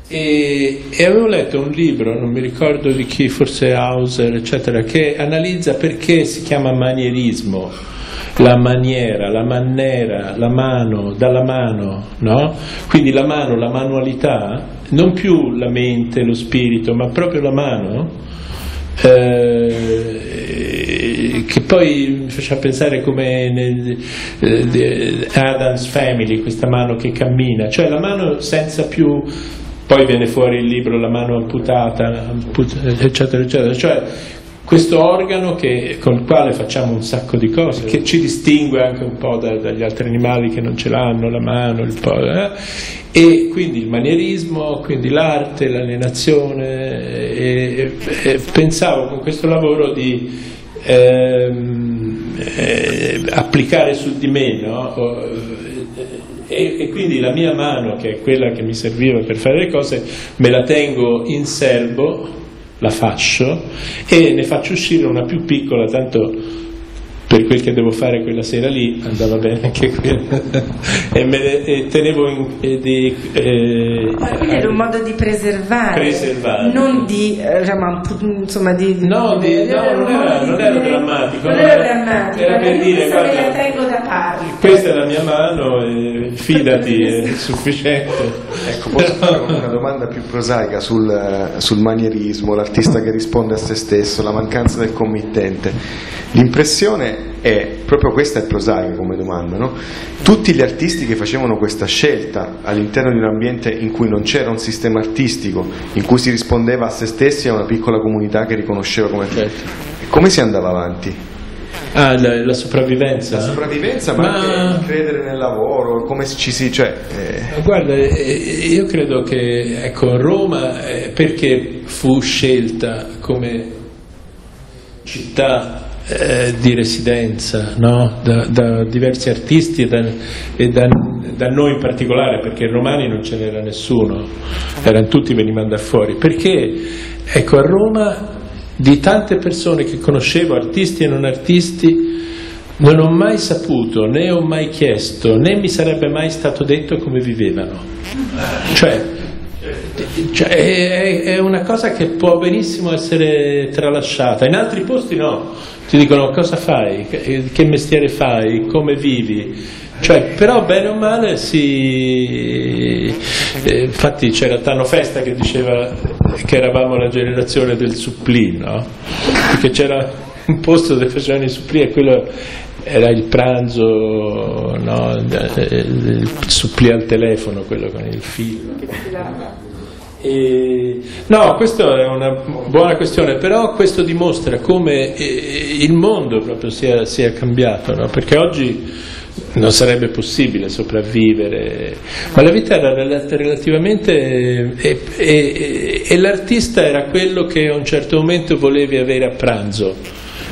E avevo letto un libro, non mi ricordo di chi, forse Hauser, eccetera, che analizza perché si chiama manierismo, la maniera, la mannera, la mano, dalla mano, no? Quindi la mano, la manualità, non più la mente, lo spirito, ma proprio la mano, che poi mi faceva pensare come nel Adam's Family, questa mano che cammina, cioè la mano senza più. Poi viene fuori il libro La mano amputata, eccetera, eccetera. Cioè, questo organo con il quale facciamo un sacco di cose, che ci distingue anche un po' dagli altri animali che non ce l'hanno, la mano, il pollo. E quindi il manierismo, quindi l'arte, l'alienazione. E pensavo con questo lavoro di applicare su di me, no? E quindi la mia mano, che è quella che mi serviva per fare le cose, me la tengo in serbo, la fascio e ne faccio uscire una più piccola, tanto per quel che devo fare quella sera lì andava bene anche quella. E tenevo ma quindi era un modo di preservare. Non di insomma di non era drammatico, era per dire guarda, me la tengo da parte, questa è la mia mano, fidati, è sufficiente. Ecco, posso fare una domanda più prosaica sul manierismo, l'artista che risponde a se stesso, la mancanza del committente. L'impressione è, proprio questa è prosaica come domanda, no? Tutti gli artisti che facevano questa scelta all'interno di un ambiente in cui non c'era un sistema artistico, in cui si rispondeva a se stessi e a una piccola comunità che riconosceva come come si andava avanti? La sopravvivenza. La sopravvivenza, ma anche credere nel lavoro, come ci si... Cioè, Guarda, io credo che, ecco, Roma, perché fu scelta come città di residenza, no? da diversi artisti e da noi in particolare, perché romani non ce n'era nessuno, erano tutti, venivano da fuori, perché ecco, a Roma di tante persone che conoscevo, artisti e non artisti, non ho mai saputo, né ho mai chiesto, né mi sarebbe mai stato detto come vivevano, cioè è una cosa che può benissimo essere tralasciata. In altri posti no, ti dicono cosa fai, che mestiere fai, come vivi, cioè, però bene o male si... Infatti c'era Tano Festa che diceva che eravamo la generazione del supplì, no? Perché c'era un posto dove facevano i supplì e quello era il pranzo, no? Il supplì al telefono, quello con il filo. No, questa è una buona questione, però questo dimostra come il mondo proprio sia cambiato, no? Perché oggi non sarebbe possibile sopravvivere, ma la vita era relativamente... e l'artista era quello che a un certo momento volevi avere a pranzo.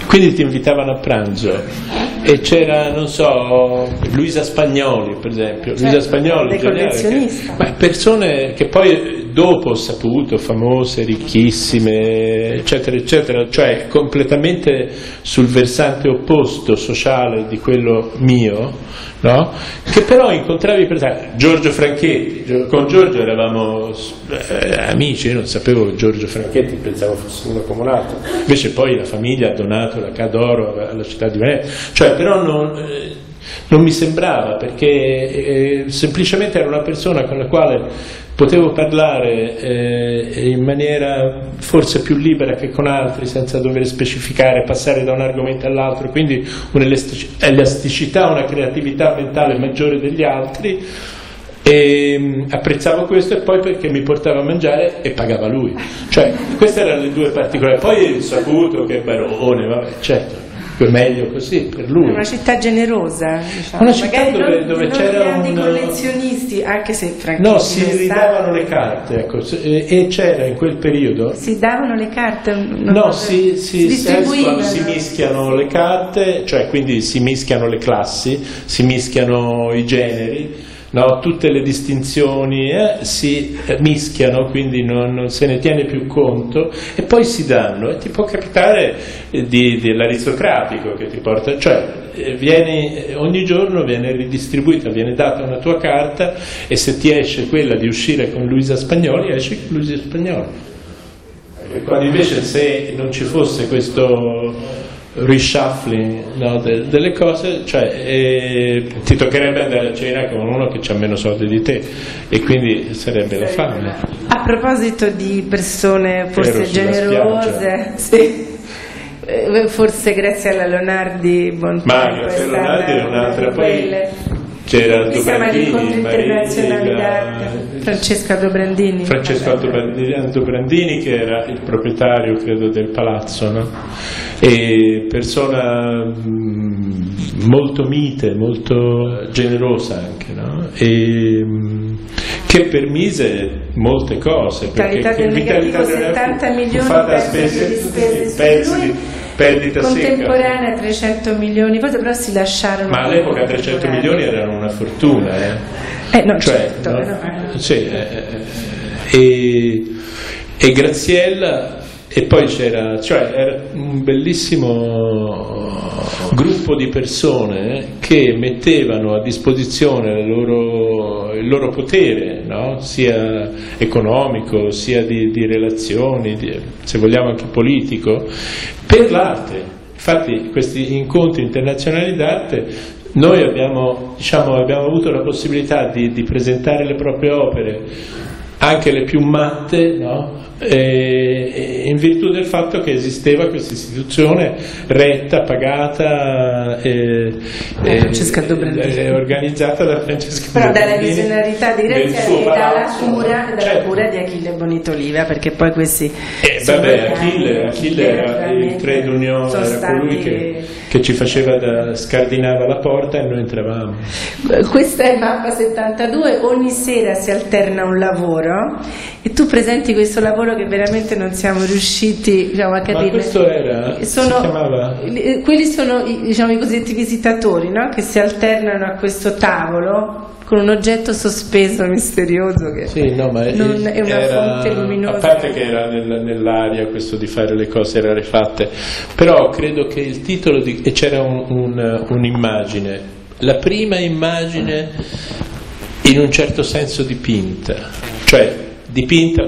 Quindi ti invitavano a pranzo e c'era, non so, Luisa Spagnoli, per esempio, Luisa Spagnoli, ma persone che poi dopo ho saputo, famose, ricchissime, eccetera, eccetera, cioè completamente sul versante opposto sociale di quello mio, no? Che però incontravi, per esempio, Giorgio Franchetti. Con Giorgio eravamo amici, io non sapevo che Giorgio Franchetti, pensavo fosse uno come un altro, invece poi la famiglia ha donato la Cadoro alla città di Venezia, cioè, però non mi sembrava, perché semplicemente era una persona con la quale potevo parlare in maniera forse più libera che con altri, senza dover specificare, passare da un argomento all'altro, quindi un'elasticità, una creatività mentale maggiore degli altri, e apprezzavo questo, e poi perché mi portava a mangiare e pagava lui, cioè queste erano le due particolari. Poi ho saputo che Barone, vabbè, certo, meglio così per lui. Una città generosa, diciamo. Una città dove c'erano grandi collezionisti, anche se Franchetti si ridavano le carte, ecco, e c'era in quel periodo si davano le carte, si mischiano le carte, cioè quindi si mischiano le classi, si mischiano i generi, tutte le distinzioni si mischiano, quindi non se ne tiene più conto, e poi si danno, e ti può capitare dell'aristocratico che ti porta, cioè ogni giorno viene ridistribuita, viene data una tua carta, e se ti esce quella di uscire con Luisa Spagnoli, esci con Luisa Spagnoli. E quando invece, se non ci fosse questo reshuffling delle cose, cioè ti toccherebbe andare a cena con uno che ha meno soldi di te, e quindi sarebbe la fame. A proposito di persone forse generose, sì, forse grazie alla Leonardi Bontempo è stata c'era Francesco Aldobrandini, che era il proprietario, credo, del palazzo, e persona molto mite, molto generosa anche, e che permise molte cose, perché vitalità del 70 milioni di spese, perdita contemporanea secca. 300 milioni, poi però si lasciarono, ma all'epoca 300 milioni erano una fortuna, e Graziella, e poi c'era, era un bellissimo gruppo di persone che mettevano a disposizione il loro potere, sia economico, sia di relazioni, se vogliamo anche politico, per l'arte. Infatti questi incontri internazionali d'arte, noi abbiamo avuto la possibilità di presentare le proprie opere, anche le più matte, in virtù del fatto che esisteva questa istituzione retta, pagata, organizzata da Francesca Aldobrandini, però dalla visionarità di Renzi e dalla cura di Achille Bonito Oliva, perché poi questi Achille era il trade union, era colui che ci faceva scardinava la porta e noi entravamo. Questa è Mappa 72, ogni sera si alterna un lavoro e tu presenti questo lavoro che veramente non siamo riusciti a capire. Ma questo era, si chiamava? Quelli sono i cosiddetti visitatori, che si alternano a questo tavolo con un oggetto sospeso misterioso che è una fonte luminosa. A parte che era nell'aria questo di fare le cose rarefatte, però credo che il titolo c'era un'immagine, la prima immagine in un certo senso dipinta,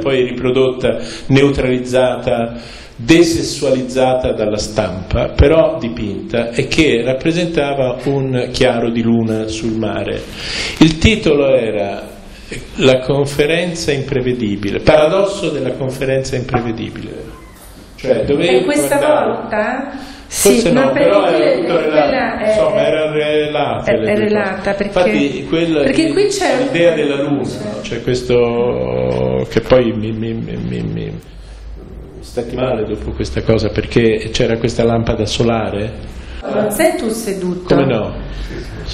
poi riprodotta, neutralizzata, desessualizzata dalla stampa, però dipinta, e che rappresentava un chiaro di luna sul mare. Il titolo era La conferenza imprevedibile, paradosso della conferenza imprevedibile. E questa volta? Forse no, però era relata, perché qui c'è l'idea della luna, questo che poi mi stati male dopo questa cosa, perché c'era questa lampada solare. Non sei tu seduto? Come no?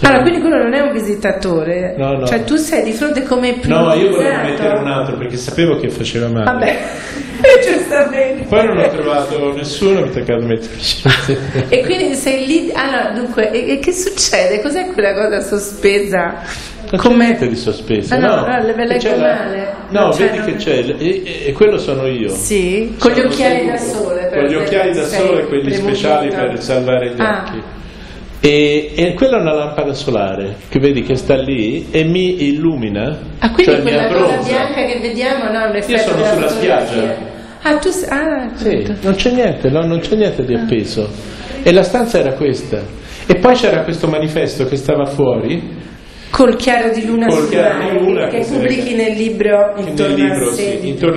Allora, quindi quello non è un visitatore, cioè tu sei di fronte come privilegiato. No, io volevo mettere un altro perché sapevo che faceva male. Vabbè, giustamente. Poi non ho trovato nessuno, mi ho toccato mettere. E quindi sei lì, dunque, e che succede? Cos'è quella cosa sospesa? Niente di sospesa, vedi che c'è, e quello sono io. Sì, con gli occhiali da sole. Con gli occhiali da sole, quelli speciali per salvare gli occhi. E quella è una lampada solare che vedi che sta lì e mi illumina. Ah, quindi quella cosa bianca che vediamo, io sono sulla spiaggia. Ah, tu sei. Sì, non c'è niente, non c'è niente di appeso. E la stanza era questa. E poi c'era questo manifesto che stava fuori. Col chiaro di luna che pubblichi nel libro Intorno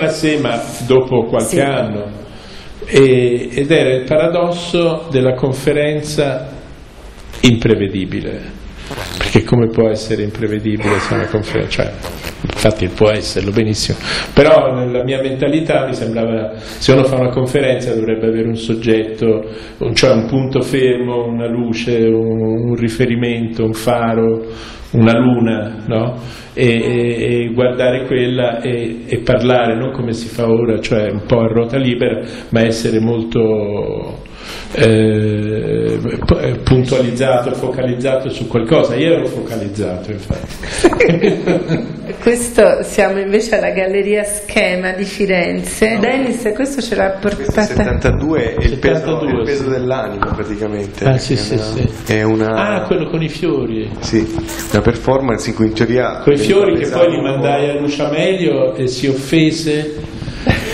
a sé, ma dopo qualche anno, ed era il paradosso della conferenza imprevedibile, perché come può essere imprevedibile se una conferenza, cioè, infatti può esserlo benissimo, però nella mia mentalità mi sembrava, se uno fa una conferenza dovrebbe avere un soggetto, cioè un punto fermo, una luce, un riferimento, un faro, una luna, no? E guardare quella e parlare, non come si fa ora, cioè un po' a ruota libera, ma essere molto puntualizzato, focalizzato su qualcosa. Io ero focalizzato, infatti. Questo, siamo invece alla Galleria Schema di Firenze. No. Denis, questo ce l'ha portata. 72 è il peso sì, dell'anima praticamente. Ah, sì, sì, sì. È una... Ah, quello con i fiori. Sì, una performance in cui in teoria... Quei fiori che poi li mandai a Lucio Amelio e si offese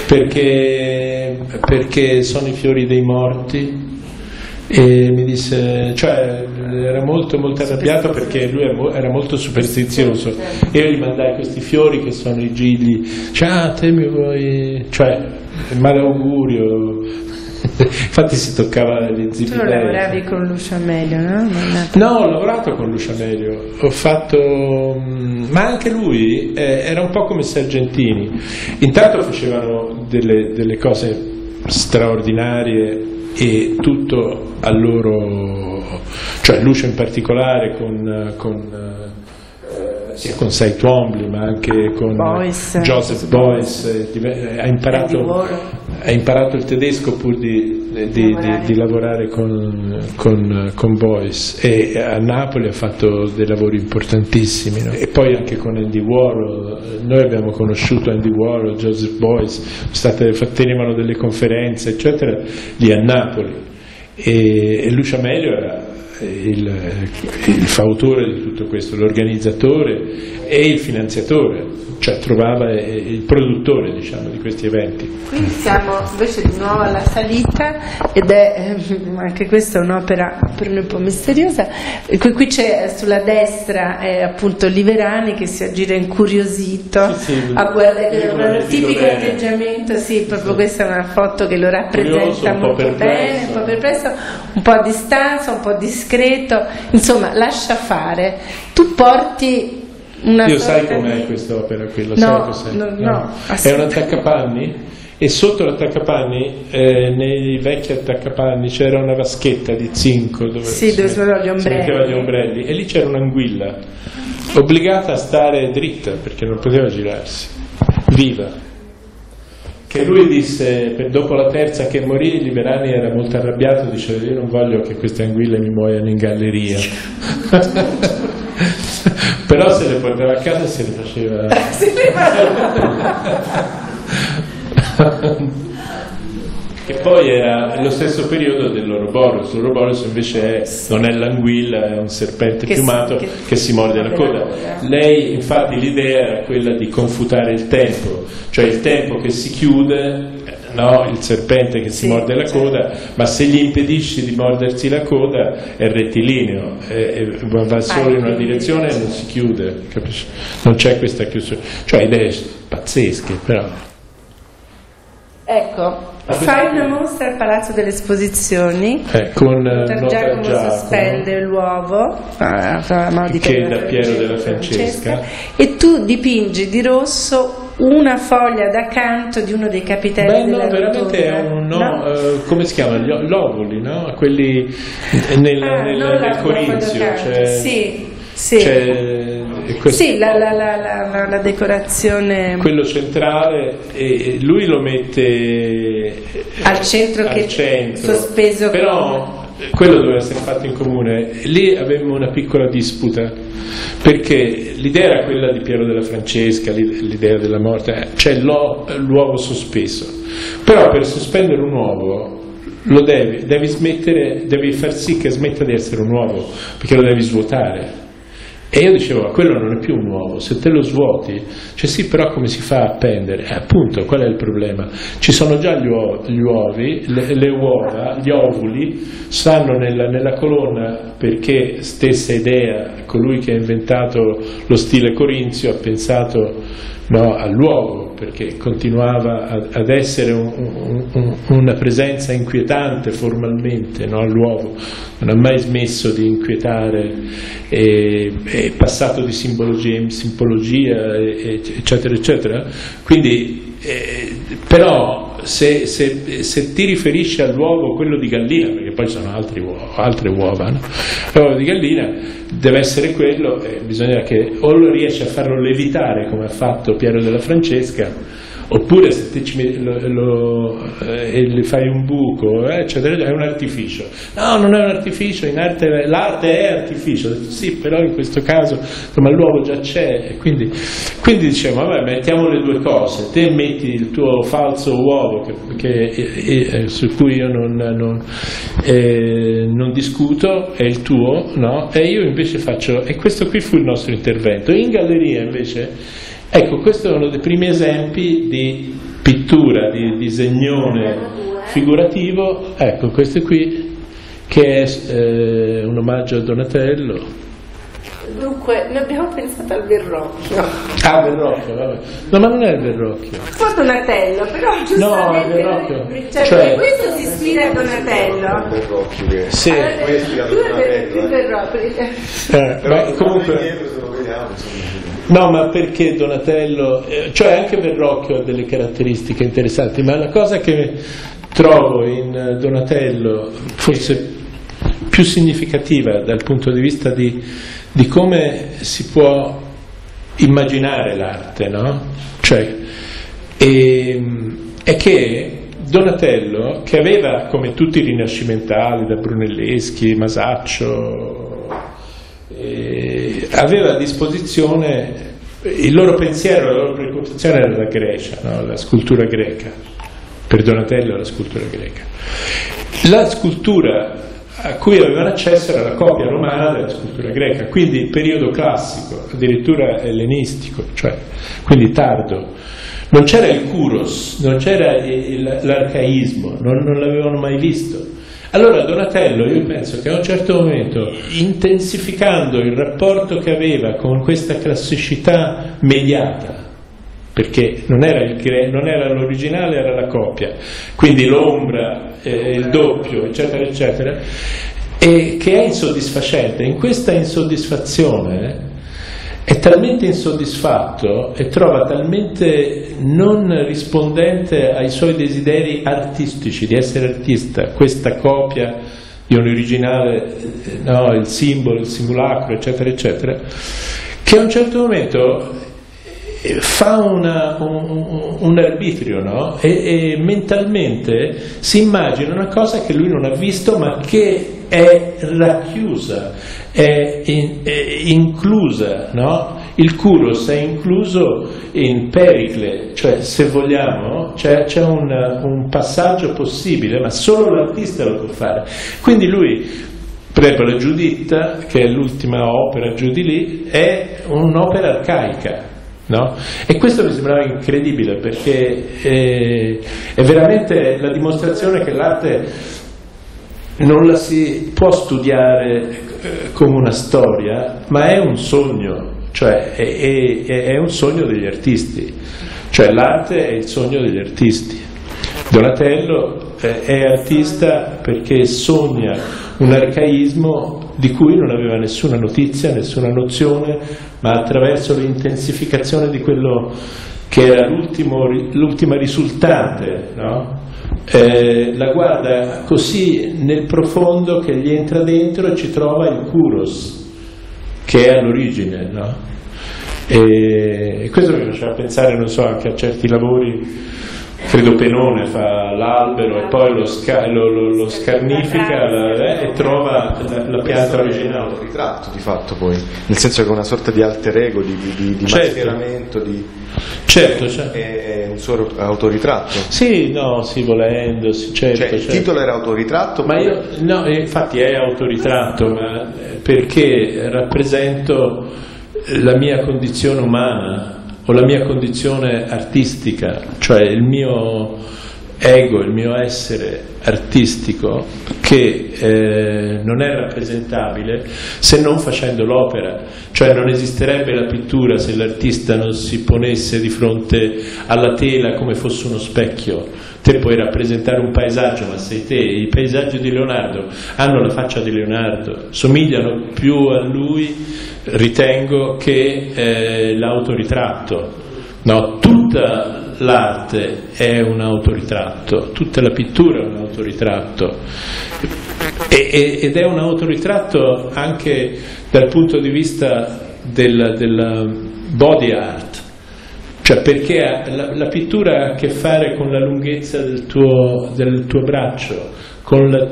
perché sono i fiori dei morti. E mi disse, cioè era molto arrabbiato perché lui era molto superstizioso, e io gli mandai questi fiori che sono i gigli, ciao te mi vuoi, cioè malaugurio. Infatti si toccava le zibidelle. Tu non lavoravi con Lucio Amelio, no? No, ho lavorato con Lucio Amelio, ho fatto, ma anche lui era un po' come Sargentini, intanto facevano delle cose straordinarie e tutto a loro, cioè Lucio in particolare sia con Cy Twombly ma anche con Beuys, Joseph Beuys, ha imparato il tedesco pur di lavorare con Beuys, e a Napoli ha fatto dei lavori importantissimi, no? E poi anche con Andy Warhol, noi abbiamo conosciuto Andy Warhol, Joseph Beuys, tenevano delle conferenze eccetera lì a Napoli, e Lucio Amelio era il fautore di tutto questo, l'organizzatore e il finanziatore, cioè trovava il produttore, diciamo, di questi eventi. Qui siamo invece di nuovo alla salita, ed è anche questa un'opera per noi un po' misteriosa. Qui c'è sulla destra appunto Liverani che si aggira incuriosito, sì, sì, a guardare un tipico atteggiamento, sì, proprio sì. Questa è una foto che lo rappresenta, curioso, molto bene, un po' perplesso, un po' a distanza, un po' discreto, insomma lascia fare. Tu porti una... Io sai com'è di... quest'opera qui, lo no, sai cos'è? No. È un attaccapanni, e sotto l'attaccapanni nei vecchi attaccapanni c'era una vaschetta di zinco dove si metteva gli ombrelli, e lì c'era un'anguilla obbligata a stare dritta perché non poteva girarsi, viva. Che lui disse, dopo la terza che morì, Liverani era molto arrabbiato, diceva, io non voglio che queste anguille mi muoiano in galleria. Però se le portava a casa e se le faceva... Che poi era lo stesso periodo dell'Ouroboros. L'Ouroboros invece non è l'anguilla, è un serpente piumato che si morde la coda. Lei, infatti, l'idea era quella di confutare il tempo, cioè il tempo che si chiude, no? Il serpente che si morde la coda, ma se gli impedisci di mordersi la coda è rettilineo, va solo in una direzione e non si chiude, capisci? Non c'è questa chiusura, cioè idee pazzesche, però. Ecco, fai una mostra al Palazzo delle Esposizioni con Giacomo sospende l'uovo, che da Piero della Francesca, e tu dipingi di rosso una foglia da canto di uno dei capitelli della veramente rotonda. È un come si chiama? L'ovuli, no? Quelli nel corinzio, cioè, sì. Cioè, sì, la decorazione, quello centrale, e lui lo mette al centro, sospeso. Però quello doveva essere fatto in comune. Lì avevamo una piccola disputa perché l'idea era quella di Piero della Francesca, l'idea della morte, cioè l'uovo sospeso. Però per sospendere un uovo lo devi smettere, devi far sì che smetta di essere un uovo, perché lo devi svuotare. E io dicevo, quello non è più un uovo, se te lo svuoti, cioè sì, però come si fa a appendere? Appunto, qual è il problema? Ci sono già gli uovi, le uova, gli ovuli, stanno nella colonna, perché stessa idea, colui che ha inventato lo stile corinzio ha pensato all'uovo. perché continuava ad essere una presenza inquietante formalmente, no, all'uovo, non ha mai smesso di inquietare, è passato di simbologia in simbologia, eccetera, eccetera. Quindi, però se ti riferisci all'uovo quello di gallina, perché poi ci sono altre uova, no? L'uovo di gallina deve essere quello, bisogna che o lo riesci a farlo levitare come ha fatto Piero della Francesca, oppure se te le fai un buco, eccetera, è un artificio. No, non è un artificio, in arte, l'arte è artificio. Sì, però in questo caso, insomma, l'uovo già c'è, quindi diciamo, vabbè, mettiamo le due cose. Te metti il tuo falso uovo su cui io non discuto, è il tuo, no? E io invece faccio, e questo qui fu il nostro intervento. In galleria invece, ecco, questo è uno dei primi esempi di pittura, di disegnone figurativo. Ecco, questo qui, che è un omaggio a Donatello. Dunque, ne abbiamo pensato al Verrocchio. Ah, Verrocchio, vabbè. No, ma non è il Verrocchio. Fu Donatello, però giustamente. No, Verrocchio. Cioè, questo si ispira a Donatello. Verrocchio che sì. Però comunque se lo vediamo, insomma. No, ma perché Donatello, cioè anche Verrocchio ha delle caratteristiche interessanti, ma la cosa che trovo in Donatello forse più significativa dal punto di vista di come si può immaginare l'arte, no? Cioè, è che Donatello, che aveva, come tutti i rinascimentali, da Brunelleschi, Masaccio, aveva a disposizione il loro pensiero, la loro preoccupazione era la Grecia, no? La scultura greca, per Donatello la scultura greca. La scultura a cui avevano accesso era la copia romana della scultura greca, quindi il periodo classico, addirittura ellenistico, cioè, quindi tardo. Non c'era il Kuros, non c'era l'arcaismo, non l'avevano mai visto. Allora Donatello, io penso che a un certo momento, intensificando il rapporto che aveva con questa classicità mediata, perché non era l'originale, era la copia, quindi l'ombra, il doppio, eccetera, eccetera, e che è insoddisfacente. In questa insoddisfazione è talmente insoddisfatto e trova talmente non rispondente ai suoi desideri artistici, di essere artista, questa copia di un originale, no, il simbolo, il simulacro, eccetera, eccetera, che a un certo momento fa un arbitrio, no? E mentalmente si immagina una cosa che lui non ha visto, ma che è racchiusa, è inclusa, no? Il Kuros è incluso in Pericle, cioè, se vogliamo, c'è un passaggio possibile, ma solo l'artista lo può fare. Quindi lui prepara Giuditta, che è l'ultima opera giù di lì, è un'opera arcaica, no? E questo mi sembrava incredibile, perché è veramente la dimostrazione che l'arte non la si può studiare come una storia, ma è un sogno, cioè è un sogno degli artisti, cioè l'arte è il sogno degli artisti. Donatello è artista perché sogna un arcaismo di cui non aveva nessuna notizia, nessuna nozione, ma attraverso l'intensificazione di quello che era l'ultima risultante, no? La guarda così nel profondo che gli entra dentro e ci trova il Kuros, che è all'origine, no? E questo mi faceva pensare, non so, anche a certi lavori. Credo Penone fa l'albero e poi lo scarnifica e trova la pianta originale. È un ritratto di fatto, poi, nel senso che è una sorta di alter ego, di mascheramento, di... Certo, certo. È un suo autoritratto. Sì, no, sì, volendo, sì, certo. Cioè, certo. Il titolo era autoritratto? Ma io, no, infatti è autoritratto, ma perché rappresento la mia condizione umana, o la mia condizione artistica, cioè il mio ego, il mio essere artistico che non è rappresentabile se non facendo l'opera, cioè non esisterebbe la pittura se l'artista non si ponesse di fronte alla tela come fosse uno specchio. Te puoi rappresentare un paesaggio, ma sei te. I paesaggi di Leonardo hanno la faccia di Leonardo, somigliano più a lui, ritengo, che l'autoritratto. No, tutta l'arte è un autoritratto, tutta la pittura è un autoritratto ed è un autoritratto anche dal punto di vista della body art, cioè perché la pittura ha a che fare con la lunghezza del tuo braccio, con la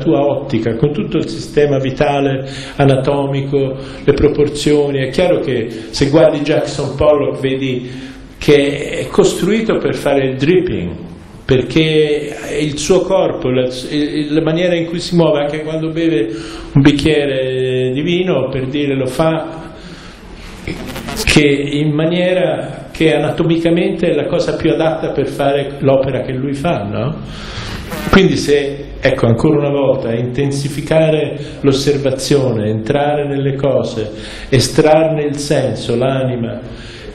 tua ottica, con tutto il sistema vitale, anatomico, le proporzioni. È chiaro che se guardi Jackson Pollock vedi che è costruito per fare il dripping, perché il suo corpo, la maniera in cui si muove, anche quando beve un bicchiere di vino, per dire, lo fa che in maniera che anatomicamente è la cosa più adatta per fare l'opera che lui fa, no? Quindi se, ecco, ancora una volta, intensificare l'osservazione, entrare nelle cose, estrarne il senso, l'anima,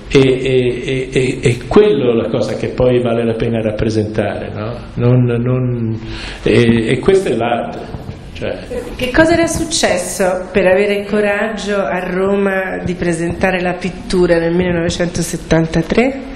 e quello è la cosa che poi vale la pena rappresentare, no? E questa è l'arte. Cioè. Che cosa era successo per avere il coraggio a Roma di presentare la pittura nel 1973?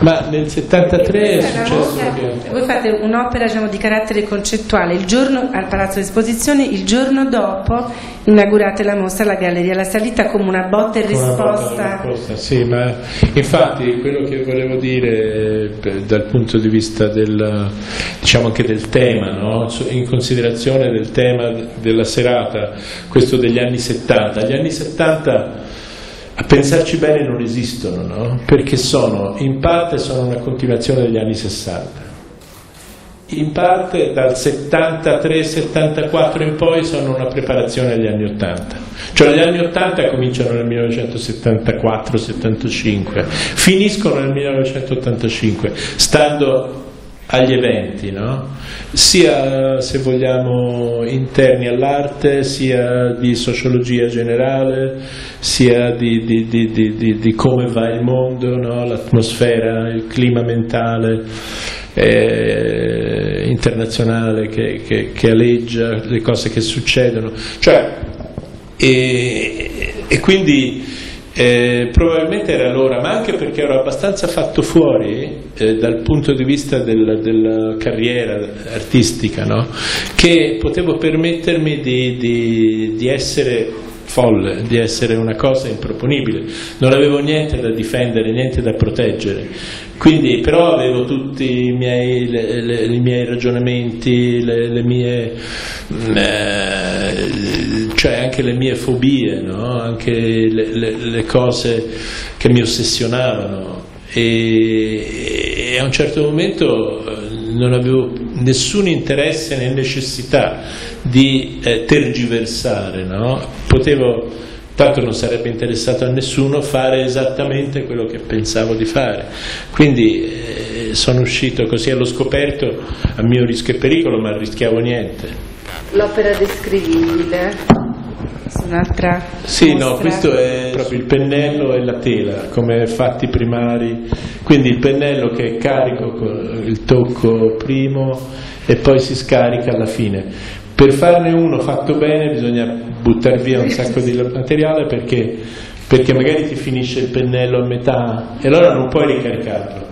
Ma nel 1973 è successo che... Voi fate un'opera, diciamo, di carattere concettuale, il giorno al Palazzo d'Esposizione, il giorno dopo inaugurate la mostra alla Galleria La Salita, come una botta e risposta. Sì, ma infatti quello che volevo dire dal punto di vista del, diciamo, anche del tema, no? In considerazione del tema della serata, questo degli anni 70, gli anni 70 a pensarci bene non esistono, no? Perché sono, in parte sono una continuazione degli anni 60, in parte dal 73-74 in poi sono una preparazione agli anni 80, cioè gli anni 80 cominciano nel 1974-75, finiscono nel 1985, stando agli eventi, no? Sia, se vogliamo, interni all'arte, sia di sociologia generale, sia di come va il mondo, no? L'atmosfera, il clima mentale internazionale che aleggia, le cose che succedono, cioè, e quindi probabilmente era l'ora, ma anche perché ero abbastanza fatto fuori dal punto di vista della carriera artistica, no? Che potevo permettermi di essere folle, di essere una cosa improponibile, non avevo niente da difendere, niente da proteggere, quindi però avevo tutti i miei ragionamenti, cioè anche le mie fobie, no? Anche le cose che mi ossessionavano, e a un certo momento non avevo nessun interesse né necessità di tergiversare, no? Potevo, tanto non sarebbe interessato a nessuno, fare esattamente quello che pensavo di fare, quindi sono uscito così allo scoperto, a mio rischio e pericolo, ma rischiavo niente. L'opera descrivibile. Un'altra sì, no, questo è proprio il pennello e la tela come fatti primari, quindi il pennello che è carico con il tocco primo e poi si scarica alla fine. Per farne uno fatto bene bisogna buttare via un sacco di materiale, perché magari ti finisce il pennello a metà e allora non puoi ricaricarlo.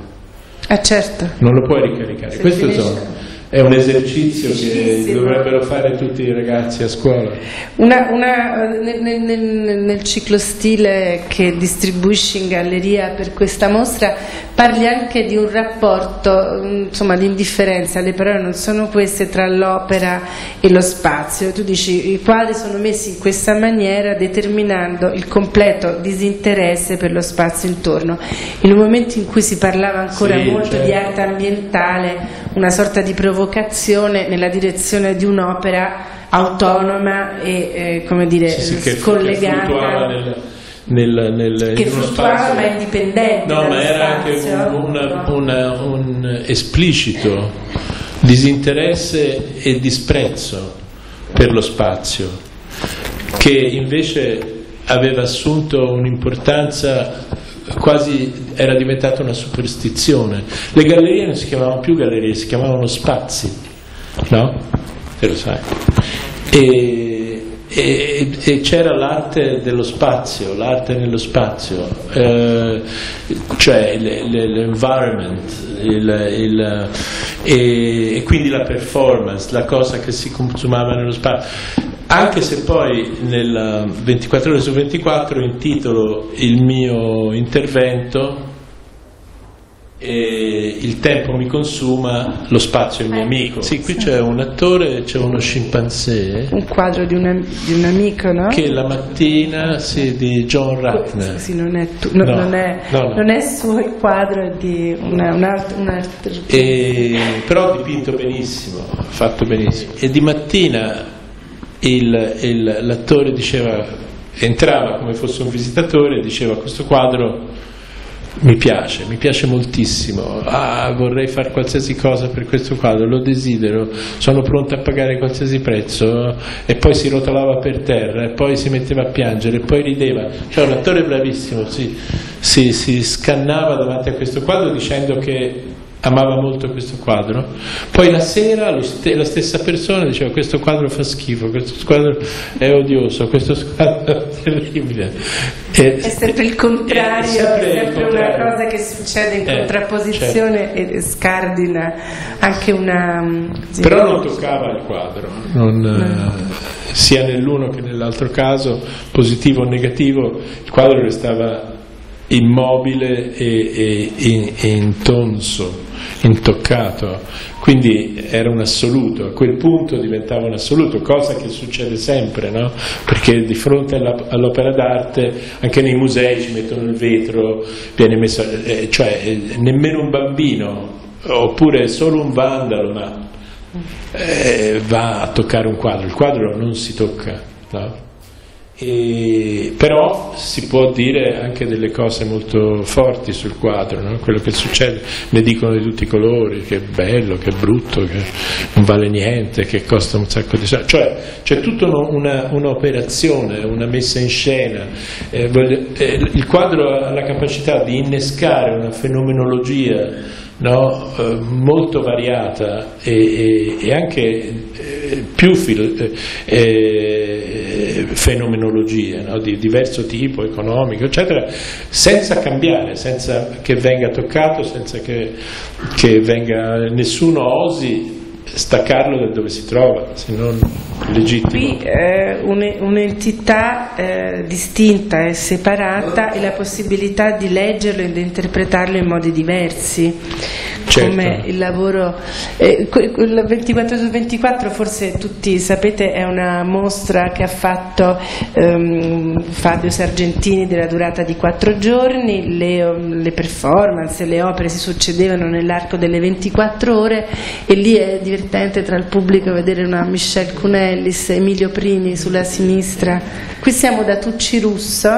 Certo. Non lo puoi ricaricare. Questo è un esercizio che dovrebbero fare tutti i ragazzi a scuola. Nel ciclo stile che distribuisci in galleria per questa mostra parli anche di un rapporto, insomma, di indifferenza, le parole non sono queste, tra l'opera e lo spazio. Tu dici i quadri sono messi in questa maniera determinando il completo disinteresse per lo spazio intorno. In un momento in cui si parlava ancora molto, certo, di arte ambientale, una sorta di provocazione nella direzione di un'opera autonoma e come dire, scollegata, che fluttuava ma indipendente. No, ma era anche un un esplicito disinteresse e disprezzo per lo spazio, che invece aveva assunto un'importanza quasi, era diventata una superstizione. Le gallerie non si chiamavano più gallerie, si chiamavano spazi, no? Te lo sai. E c'era l'arte dello spazio, l'arte nello spazio, cioè l'environment, e quindi la performance, la cosa che si consumava nello spazio. Anche se poi nel 24 ore su 24 intitolo il mio intervento "Il tempo mi consuma, lo spazio è il mio amico". Sì, qui c'è un attore, c'è uno scimpanzé. Un quadro di un amico, no? Che la mattina, sì, di John Ratner. Sì, non è, non è suo il quadro, è di un altro. Però dipinto benissimo, fatto benissimo. E di mattina l'attore diceva, entrava come fosse un visitatore e diceva: questo quadro mi piace moltissimo, vorrei fare qualsiasi cosa per questo quadro, lo desidero, sono pronto a pagare qualsiasi prezzo. E poi si rotolava per terra, e poi si metteva a piangere, e poi rideva. Cioè, un attore bravissimo, si scannava davanti a questo quadro dicendo che amava molto questo quadro. Poi la sera la stessa persona diceva: questo quadro fa schifo, questo quadro è odioso, questo quadro è terribile. È sempre il contrario, è sempre una cosa che succede in contrapposizione, certo. E scardina anche una... Però non toccava il quadro, sia nell'uno che nell'altro caso, positivo o negativo, il quadro restava immobile e intonso, intoccato. Quindi era un assoluto, a quel punto diventava un assoluto, cosa che succede sempre, no? Perché di fronte all'opera d'arte, anche nei musei ci mettono il vetro, viene messo, nemmeno un bambino oppure solo un vandalo va a toccare un quadro. Il quadro non si tocca, no? Però si può dire anche delle cose molto forti sul quadro, no? Quello che succede, ne dicono di tutti i colori, che è bello, che è brutto, che non vale niente, che costa un sacco di soldi. Cioè c'è tutta un'operazione, una messa in scena. Il quadro ha la capacità di innescare una fenomenologia, no? Molto variata e anche più fenomenologie, no? Di diverso tipo, economico, eccetera, senza cambiare, senza che venga toccato, senza che venga, nessuno osi staccarlo da dove si trova, se non legittimo. Qui un'entità distinta e separata, e la possibilità di leggerlo e di interpretarlo in modi diversi, certo. Come il lavoro, il 24 su 24 forse tutti sapete è una mostra che ha fatto Fabio Sargentini, della durata di 4 giorni, le performance, le opere si succedevano nell'arco delle 24 ore e lì è divertente tra il pubblico vedere una Michelle Kounellis, Emilio Prini sulla sinistra. Qui siamo da Tucci Russo.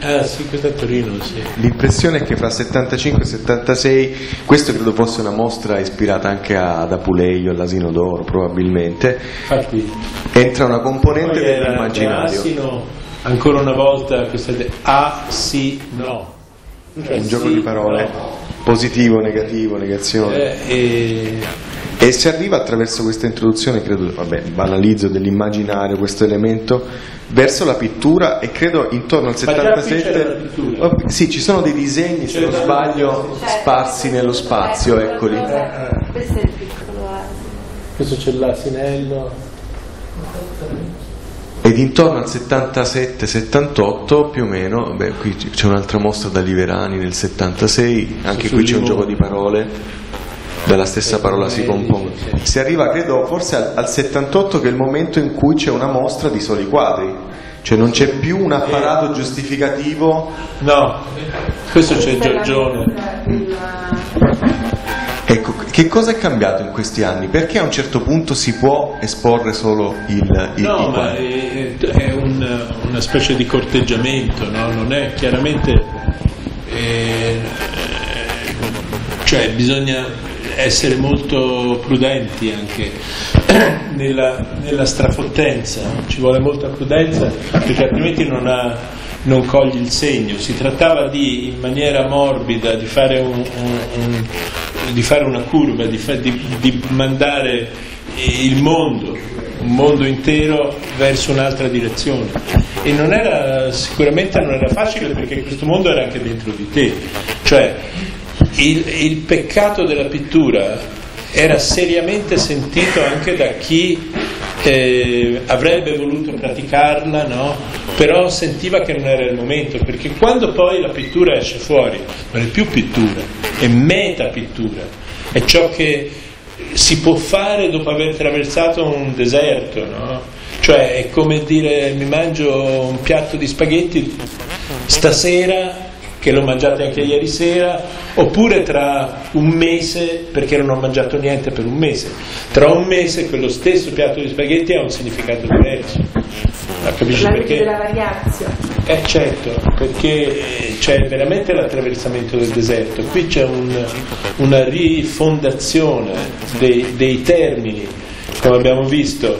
Ah sì, questo è Torino, sì. L'impressione è che fra 75 e 76, questo credo fosse una mostra ispirata anche ad Apuleio, all'Asino d'Oro probabilmente. Infatti, entra una componente dell'immaginario. Asino, ancora una volta, questa asino. Cioè, un gioco di parole, no. Positivo, negativo, negazione. E si arriva attraverso questa introduzione, credo, banalizzo, dell'immaginario, questo elemento, verso la pittura, e credo intorno al 77... Oh, sì, ci sono dei disegni, se non sbaglio, sparsi nello spazio, eccoli. Questo è il piccolo asino. Questo c'è l'asinello. Ed intorno al 77-78 più o meno, beh, qui c'è un'altra mostra da Liverani nel 76, anche qui c'è un gioco di parole. Dalla stessa parola si compone. Si arriva, credo, forse al 78, che è il momento in cui c'è una mostra di soli quadri, cioè non c'è più un apparato giustificativo. No, questo c'è Giorgione. Ecco, che cosa è cambiato in questi anni? Perché a un certo punto si può esporre solo il no, ma è una specie di corteggiamento, no? Non è chiaramente... cioè bisogna essere molto prudenti anche nella strafottenza, ci vuole molta prudenza, perché altrimenti non coglie il segno. Si trattava di, in maniera morbida, di fare una curva, di mandare il mondo, un mondo intero, verso un'altra direzione, e sicuramente non era facile, perché questo mondo era anche dentro di te. Cioè il peccato della pittura era seriamente sentito anche da chi avrebbe voluto praticarla, no? Però sentiva che non era il momento, perché quando poi la pittura esce fuori non è più pittura, è metapittura, è ciò che si può fare dopo aver attraversato un deserto, no? Cioè è come dire: mi mangio un piatto di spaghetti stasera che l'ho mangiato anche ieri sera, oppure tra un mese, perché non ho mangiato niente per un mese. Tra un mese quello stesso piatto di spaghetti ha un significato diverso. Ma capisci perché? La variazione. Certo, perché c'è veramente l'attraversamento del deserto. Qui c'è una rifondazione dei termini, come abbiamo visto,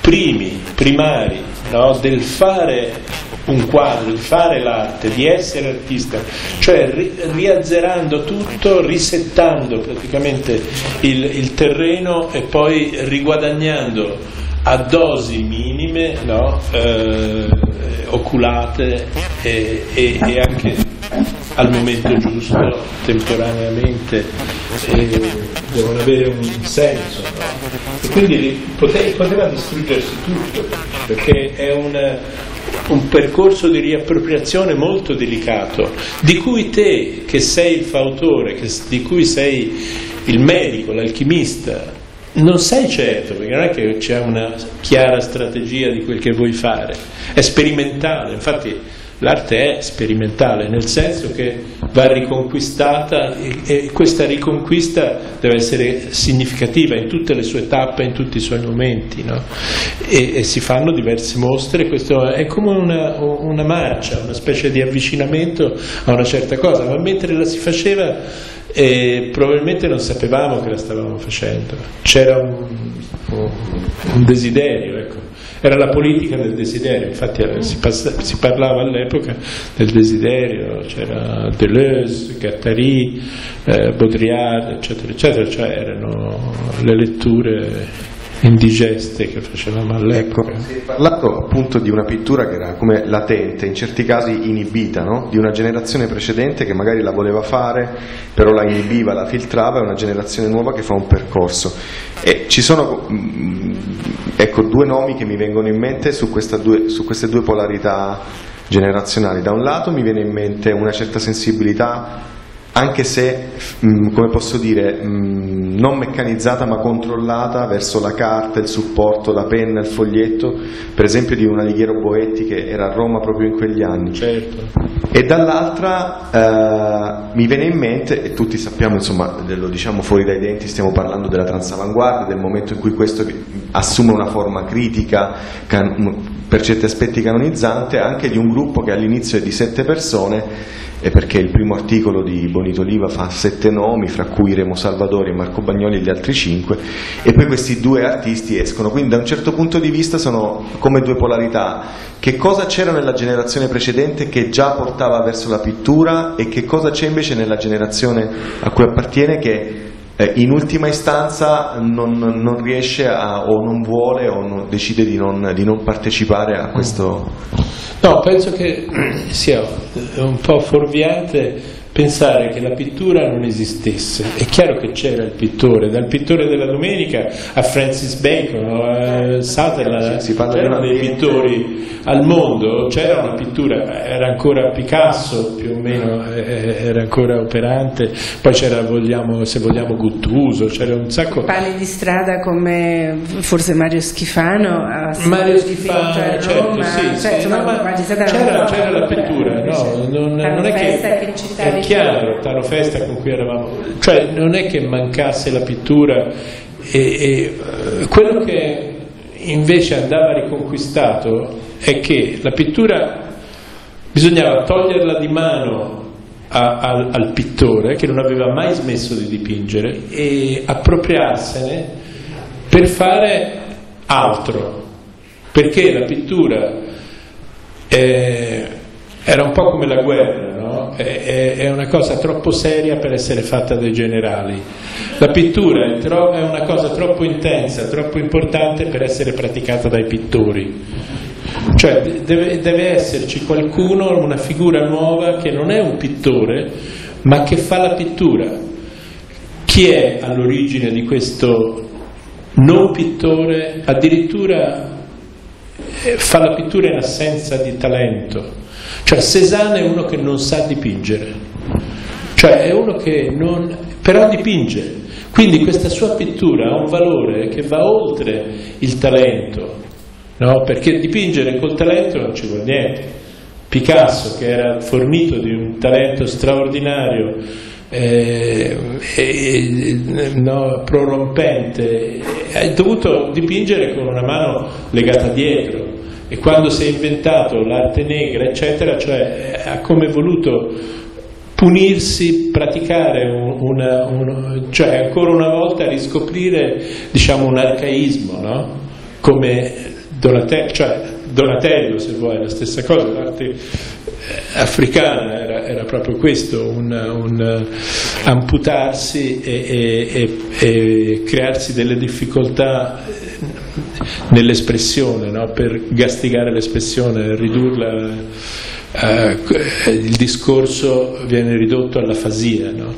primari, no? Del fare un quadro, di fare l'arte, di essere artista, cioè riazzerando tutto, risettando praticamente il terreno, e poi riguadagnando a dosi minime, no? Oculate e anche al momento giusto, temporaneamente, devono avere un senso, no? E quindi poteva distruggersi tutto, perché è un percorso di riappropriazione molto delicato, di cui te, che sei il fautore, di cui sei il medico, l'alchimista, non sei certo, perché non è che c'è una chiara strategia di quel che vuoi fare. È sperimentale, infatti l'arte è sperimentale, nel senso che va riconquistata, e questa riconquista deve essere significativa in tutte le sue tappe, in tutti i suoi momenti, no? E si fanno diverse mostre. Questo è come una marcia, una specie di avvicinamento a una certa cosa, ma mentre la si faceva probabilmente non sapevamo che la stavamo facendo. C'era un desiderio, ecco. Era la politica del desiderio, infatti si parlava all'epoca del desiderio, c'era Deleuze, Guattari, Baudrillard, eccetera, eccetera, cioè erano le letture indigeste che facevamo all'epoca. Ecco, si è parlato appunto di una pittura che era come latente, in certi casi inibita, no? Di una generazione precedente che magari la voleva fare, però la inibiva, la filtrava, e una generazione nuova che fa un percorso. E ci sono ecco due nomi che mi vengono in mente su queste due polarità generazionali. Da un lato mi viene in mente una certa sensibilità, anche se, come posso dire, non meccanizzata ma controllata, verso la carta, il supporto, la penna, il foglietto, per esempio di un Alighiero Boetti che era a Roma proprio in quegli anni. Certo. E dall'altra mi viene in mente, e tutti sappiamo, insomma, lo diciamo fuori dai denti, stiamo parlando della transavanguardia, del momento in cui questo assume una forma critica, per certi aspetti canonizzante, anche di un gruppo che all'inizio è di 7 persone, e perché il primo articolo di Bonito Oliva fa 7 nomi, fra cui Remo Salvadori, Marco Bagnoli e gli altri 5, e poi questi due artisti escono. Quindi da un certo punto di vista sono come due polarità: che cosa c'era nella generazione precedente che già portava verso la pittura, e che cosa c'è invece nella generazione a cui appartiene che in ultima istanza non riesce o non vuole o decide di non partecipare a questo. No, penso che sia un po' fuorviante pensare che la pittura non esistesse. È chiaro che c'era il pittore, dal pittore della domenica a Francis Bacon, a Sutherland, c'erano dei pittori al mondo, c'era una pittura, era ancora Picasso più o meno, era ancora operante, poi c'era, se vogliamo, Guttuso, c'era un sacco. Pane di strada come forse Mario Schifano, c'era la pittura, no? Non è che chiaro, Taro Festa con cui eravamo, cioè non è che mancasse la pittura, e quello che invece andava riconquistato è che la pittura bisognava toglierla di mano al pittore, che non aveva mai smesso di dipingere, e appropriarsene per fare altro, perché la pittura era un po' come la guerra, no? È una cosa troppo seria per essere fatta dai generali, la pittura è una cosa troppo intensa, troppo importante per essere praticata dai pittori. Cioè deve esserci qualcuno, una figura nuova che non è un pittore ma che fa la pittura. Chi è all'origine di questo non pittore? Addirittura fa la pittura in assenza di talento. Cioè Cézanne è uno che non sa dipingere, cioè è uno che non, però dipinge, quindi questa sua pittura ha un valore che va oltre il talento. No, perché dipingere col talento non ci vuole niente. Picasso, che era fornito di un talento straordinario, no, prorompente, è dovuto dipingere con una mano legata dietro, e quando si è inventato l'arte negra eccetera, cioè ha come voluto punirsi, praticare cioè ancora una volta riscoprire, diciamo, un arcaismo, no? Come Donatello, se vuoi, è la stessa cosa. L'arte africana era proprio questo, un amputarsi e crearsi delle difficoltà nell'espressione, no? Per gastigare l'espressione, ridurla, il discorso viene ridotto all'afasia, no?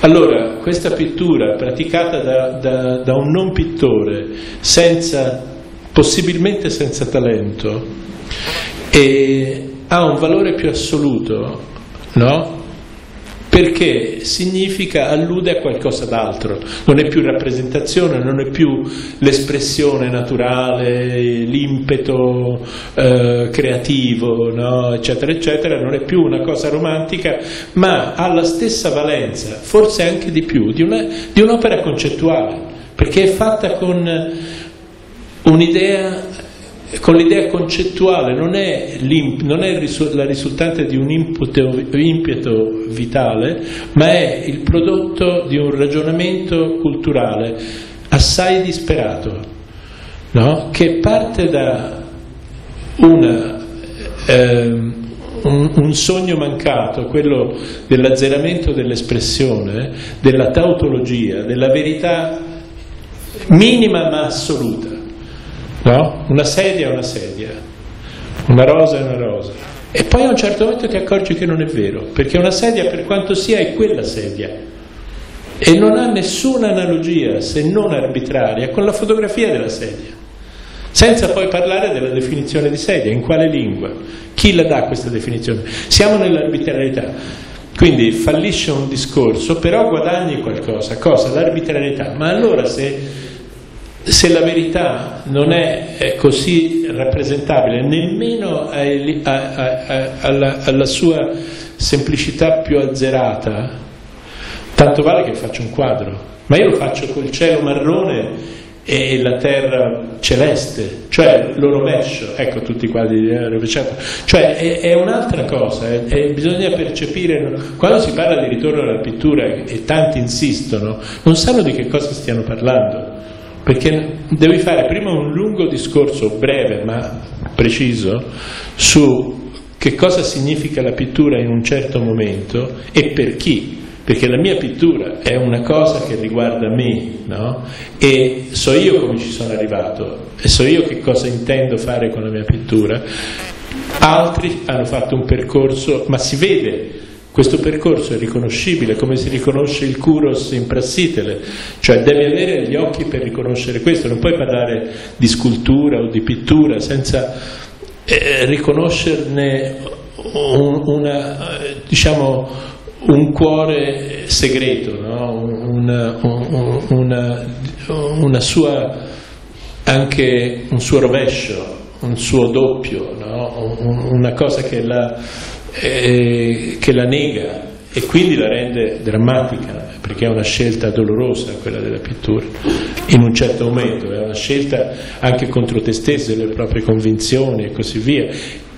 Allora questa pittura praticata da un non pittore, possibilmente senza talento, e ha un valore più assoluto, no? Perché significa, allude a qualcosa d'altro, non è più rappresentazione, non è più l'espressione naturale, l'impeto creativo, no? Eccetera eccetera, non è più una cosa romantica, ma ha la stessa valenza, forse anche di più, di un'opera concettuale, perché è fatta con l'idea concettuale, non è la risultante di un impeto vitale, ma è il prodotto di un ragionamento culturale assai disperato, no? Che parte da un sogno mancato, quello dell'azzeramento dell'espressione, della tautologia, della verità minima ma assoluta. No? Una sedia è una sedia, una rosa è una rosa, e poi a un certo momento ti accorgi che non è vero, perché una sedia, per quanto sia, è quella sedia e non ha nessuna analogia, se non arbitraria, con la fotografia della sedia, senza poi parlare della definizione di sedia, in quale lingua, chi la dà questa definizione. Siamo nell'arbitrarietà, quindi fallisce un discorso, però guadagni qualcosa. Cosa? L'arbitrarietà. Ma allora se la verità non è così rappresentabile nemmeno alla sua semplicità più azzerata, tanto vale che faccio un quadro, ma io lo faccio col cielo marrone e la terra celeste, cioè lo rovescio, ecco, tutti i quadri di rovesciato, cioè è un'altra cosa, bisogna percepire. Quando si parla di ritorno alla pittura, e tanti insistono, non sanno di che cosa stiano parlando, perché devi fare prima un lungo discorso, breve ma preciso, su che cosa significa la pittura in un certo momento e per chi, perché la mia pittura è una cosa che riguarda me, no? E so io come ci sono arrivato e so io che cosa intendo fare con la mia pittura. Altri hanno fatto un percorso, ma si vede, questo percorso è riconoscibile, come si riconosce il Kuros in Prassitele, cioè devi avere gli occhi per riconoscere questo, non puoi parlare di scultura o di pittura senza riconoscerne diciamo, un cuore segreto, no? Una sua, anche un suo rovescio, un suo doppio, no? Una cosa che la nega, e quindi la rende drammatica, perché è una scelta dolorosa quella della pittura in un certo momento, è una scelta anche contro te stesso, le proprie convinzioni e così via,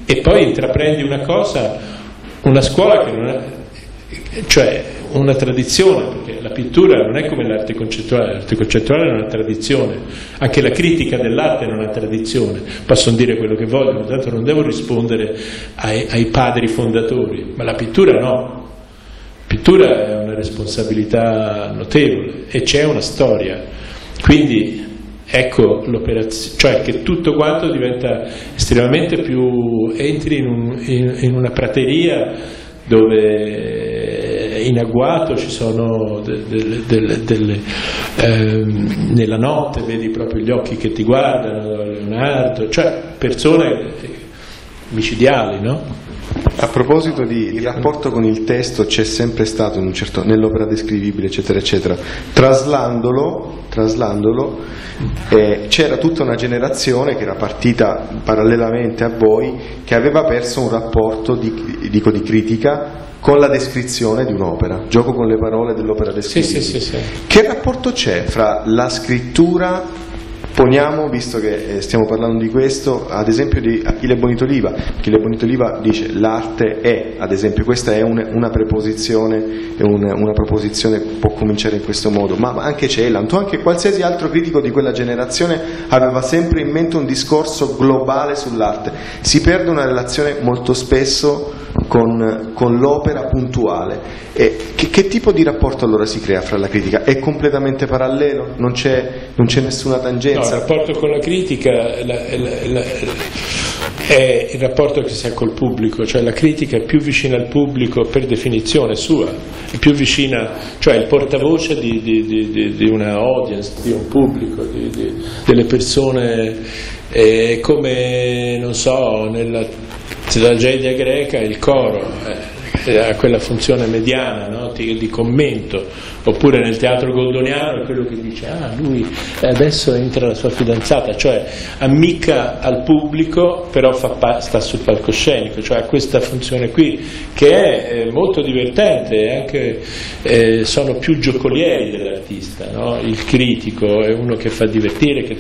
e poi intraprendi una scuola cioè una tradizione, perché la pittura non è come l'arte concettuale è una tradizione, anche la critica dell'arte è una tradizione, possono dire quello che vogliono, tanto non devo rispondere ai padri fondatori, ma la pittura no, la pittura è una responsabilità notevole e c'è una storia, quindi ecco l'operazione, cioè che tutto quanto diventa estremamente più, entri in una prateria dove in agguato ci sono nella notte vedi proprio gli occhi che ti guardano, Leonardo, cioè persone micidiali, no? A proposito di rapporto con il testo, c'è sempre stato in un certo, nell'opera descrivibile eccetera eccetera, traslandolo c'era tutta una generazione che era partita parallelamente a voi, che aveva perso un rapporto di critica con la descrizione di un'opera, gioco con le parole dell'opera descrivibile. Sì. Che rapporto c'è fra la scrittura, poniamo, visto che stiamo parlando di questo, ad esempio di Achille Bonito Oliva, Achille Bonito Oliva dice l'arte è, ad esempio questa è una preposizione, una proposizione può cominciare in questo modo, ma anche Celan, anche qualsiasi altro critico di quella generazione aveva sempre in mente un discorso globale sull'arte, si perde una relazione molto spesso con l'opera puntuale. E che tipo di rapporto allora si crea fra la critica? È completamente parallelo? Non c'è nessuna tangenza? No, il rapporto con la critica è il rapporto che si ha col pubblico, cioè la critica è più vicina al pubblico per definizione sua, è più vicina, cioè il portavoce di una audience, di un pubblico, delle persone, come, non so, nella tragedia greca il coro ha quella funzione mediana, no? Di commento, oppure nel teatro goldoniano è quello che dice lui adesso entra la sua fidanzata, cioè ammicca al pubblico però sta sul palcoscenico, cioè ha questa funzione qui che è molto divertente, anche sono più giocolieri dell'artista, no? Il critico è uno che fa divertire, che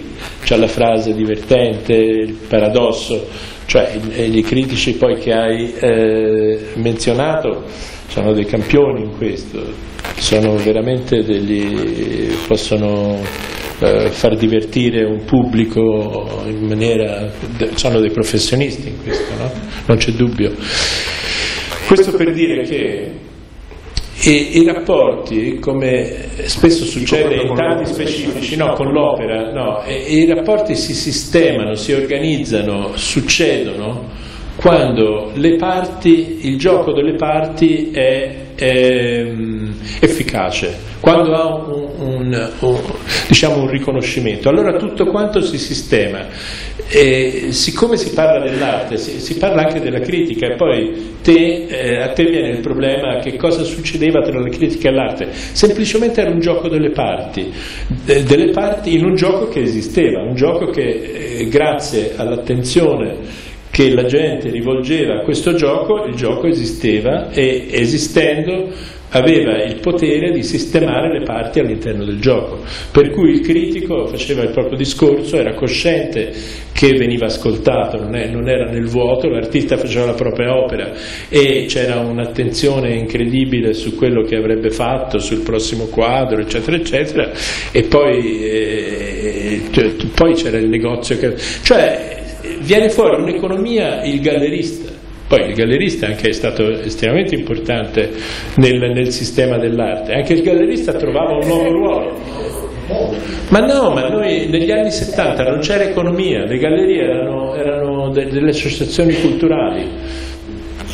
ha la frase divertente, il paradosso, cioè i critici poi che hai menzionato sono dei campioni in questo, sono veramente possono far divertire un pubblico in maniera, sono dei professionisti in questo, no? Non c'è dubbio. Questo per dire che i rapporti, come spesso succede in tanti specifici, no, con l'opera, no, i rapporti si sistemano, si organizzano, succedono quando le parti, il gioco delle parti è efficace, quando ha diciamo un riconoscimento, allora tutto quanto si sistema. E siccome si parla dell'arte, si parla anche della critica, e poi a te viene il problema che cosa succedeva tra la critica e l'arte, semplicemente era un gioco delle parti in un gioco che esisteva, un gioco che grazie all'attenzione che la gente rivolgeva a questo gioco, il gioco esisteva e esistendo aveva il potere di sistemare le parti all'interno del gioco, per cui il critico faceva il proprio discorso, era cosciente che veniva ascoltato, non era nel vuoto, l'artista faceva la propria opera e c'era un'attenzione incredibile su quello che avrebbe fatto, sul prossimo quadro, eccetera eccetera, e poi c'era il negozio che, cioè viene fuori un'economia, il gallerista, poi il gallerista anche è stato estremamente importante nel sistema dell'arte, anche il gallerista trovava un nuovo ruolo. Ma noi negli anni 70 non c'era economia, le gallerie erano delle associazioni culturali,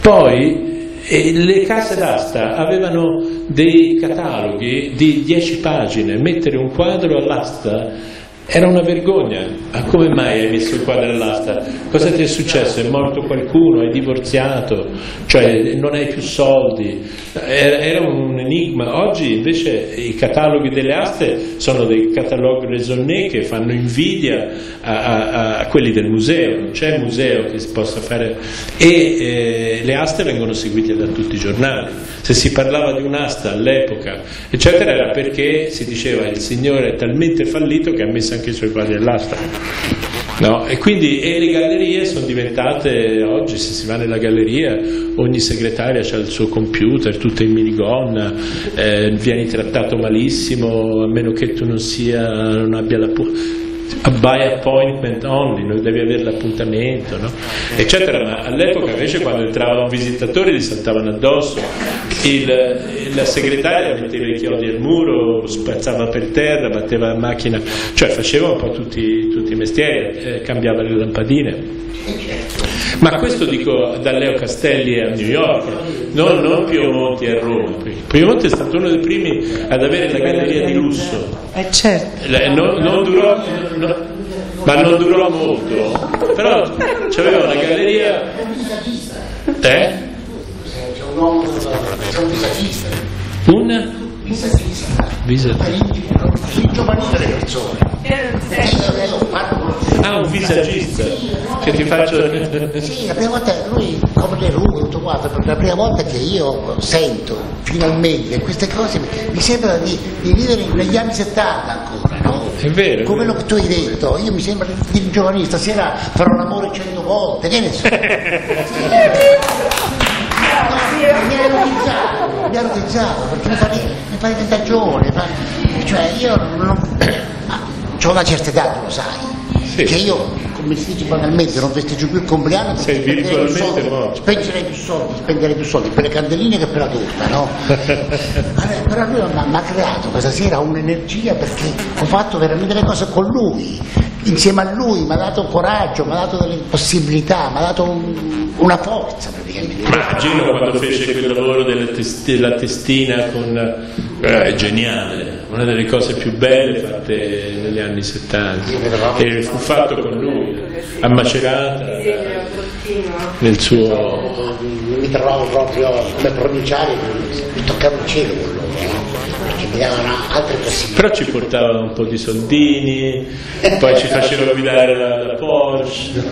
poi le case d'asta avevano dei cataloghi di 10 pagine, mettere un quadro all'asta era una vergogna. Ma come mai hai messo il quadro all'asta? Cosa ti è successo? È morto qualcuno? Hai divorziato? Cioè non hai più soldi? Era un enigma. Oggi invece i cataloghi delle aste sono dei cataloghi raisonné che fanno invidia a quelli del museo, non c'è museo che si possa fare, e le aste vengono seguite da tutti i giornali. Se si parlava di un'asta all'epoca eccetera era perché si diceva il signore è talmente fallito che ha messo anche i suoi quadri all'asta. No? E quindi e le gallerie sono diventate, oggi se si va nella galleria ogni segretaria ha il suo computer, tutto in minigonna, vieni trattato malissimo, a meno che tu non abbia la by appointment only, non devi avere l'appuntamento, no? Eccetera. Ma all'epoca invece quando entrava un visitatore gli saltavano addosso, la segretaria metteva i chiodi al muro, spazzava per terra, batteva la macchina, cioè faceva un po' tutti i mestieri, cambiava le lampadine. Ma questo dico da Leo Castelli a New York, non Pio Monti a Roma. Pio Monti è stato uno dei primi ad avere la galleria di lusso. Certo. Non durò molto, però c'aveva una galleria. Un giovanile delle persone. Un visagista che ti faccio. Sì, la prima volta lui, come le rughe, tutto quanto, perché la prima volta che io sento finalmente queste cose mi sembra di vivere negli anni 70 ancora, no? È vero. Come lo che tu hai detto, io mi sembra di un giovanista, stasera farò l'amore 100 volte, che ne so. Mi ha erotizzato perché mi pare diventare giovane, cioè io ho una certa età, tu lo sai. Sì. Che io, come si dice banalmente, non festeggio più il compleanno perché spenderei più soldi per le candeline che per la torta, no? Allora, però lui mi ha creato questa sera un'energia, perché ho fatto veramente le cose con lui, insieme a lui, mi ha dato coraggio, mi ha dato delle possibilità, mi ha dato una forza praticamente. Ma Gino quando fece quel lavoro della testina con... è geniale. Una delle cose più belle fatte negli anni 70, e fu fatto con lui a Macerata nel suo... mi trovavo proprio come provinciale, mi toccava il cielo con loro, perché mi davano altre possibilità. Però ci portavano un po' di soldini, poi ci facevano guidare la Porsche.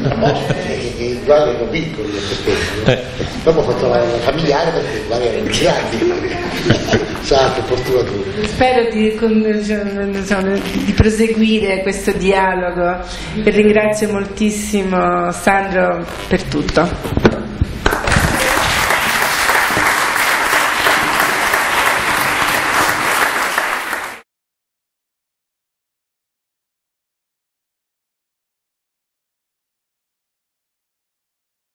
I guai erano piccoli, dopo fatto la familiare perché i guai erano giganti. Spero di proseguire questo dialogo e ringrazio moltissimo Sandro per tutto.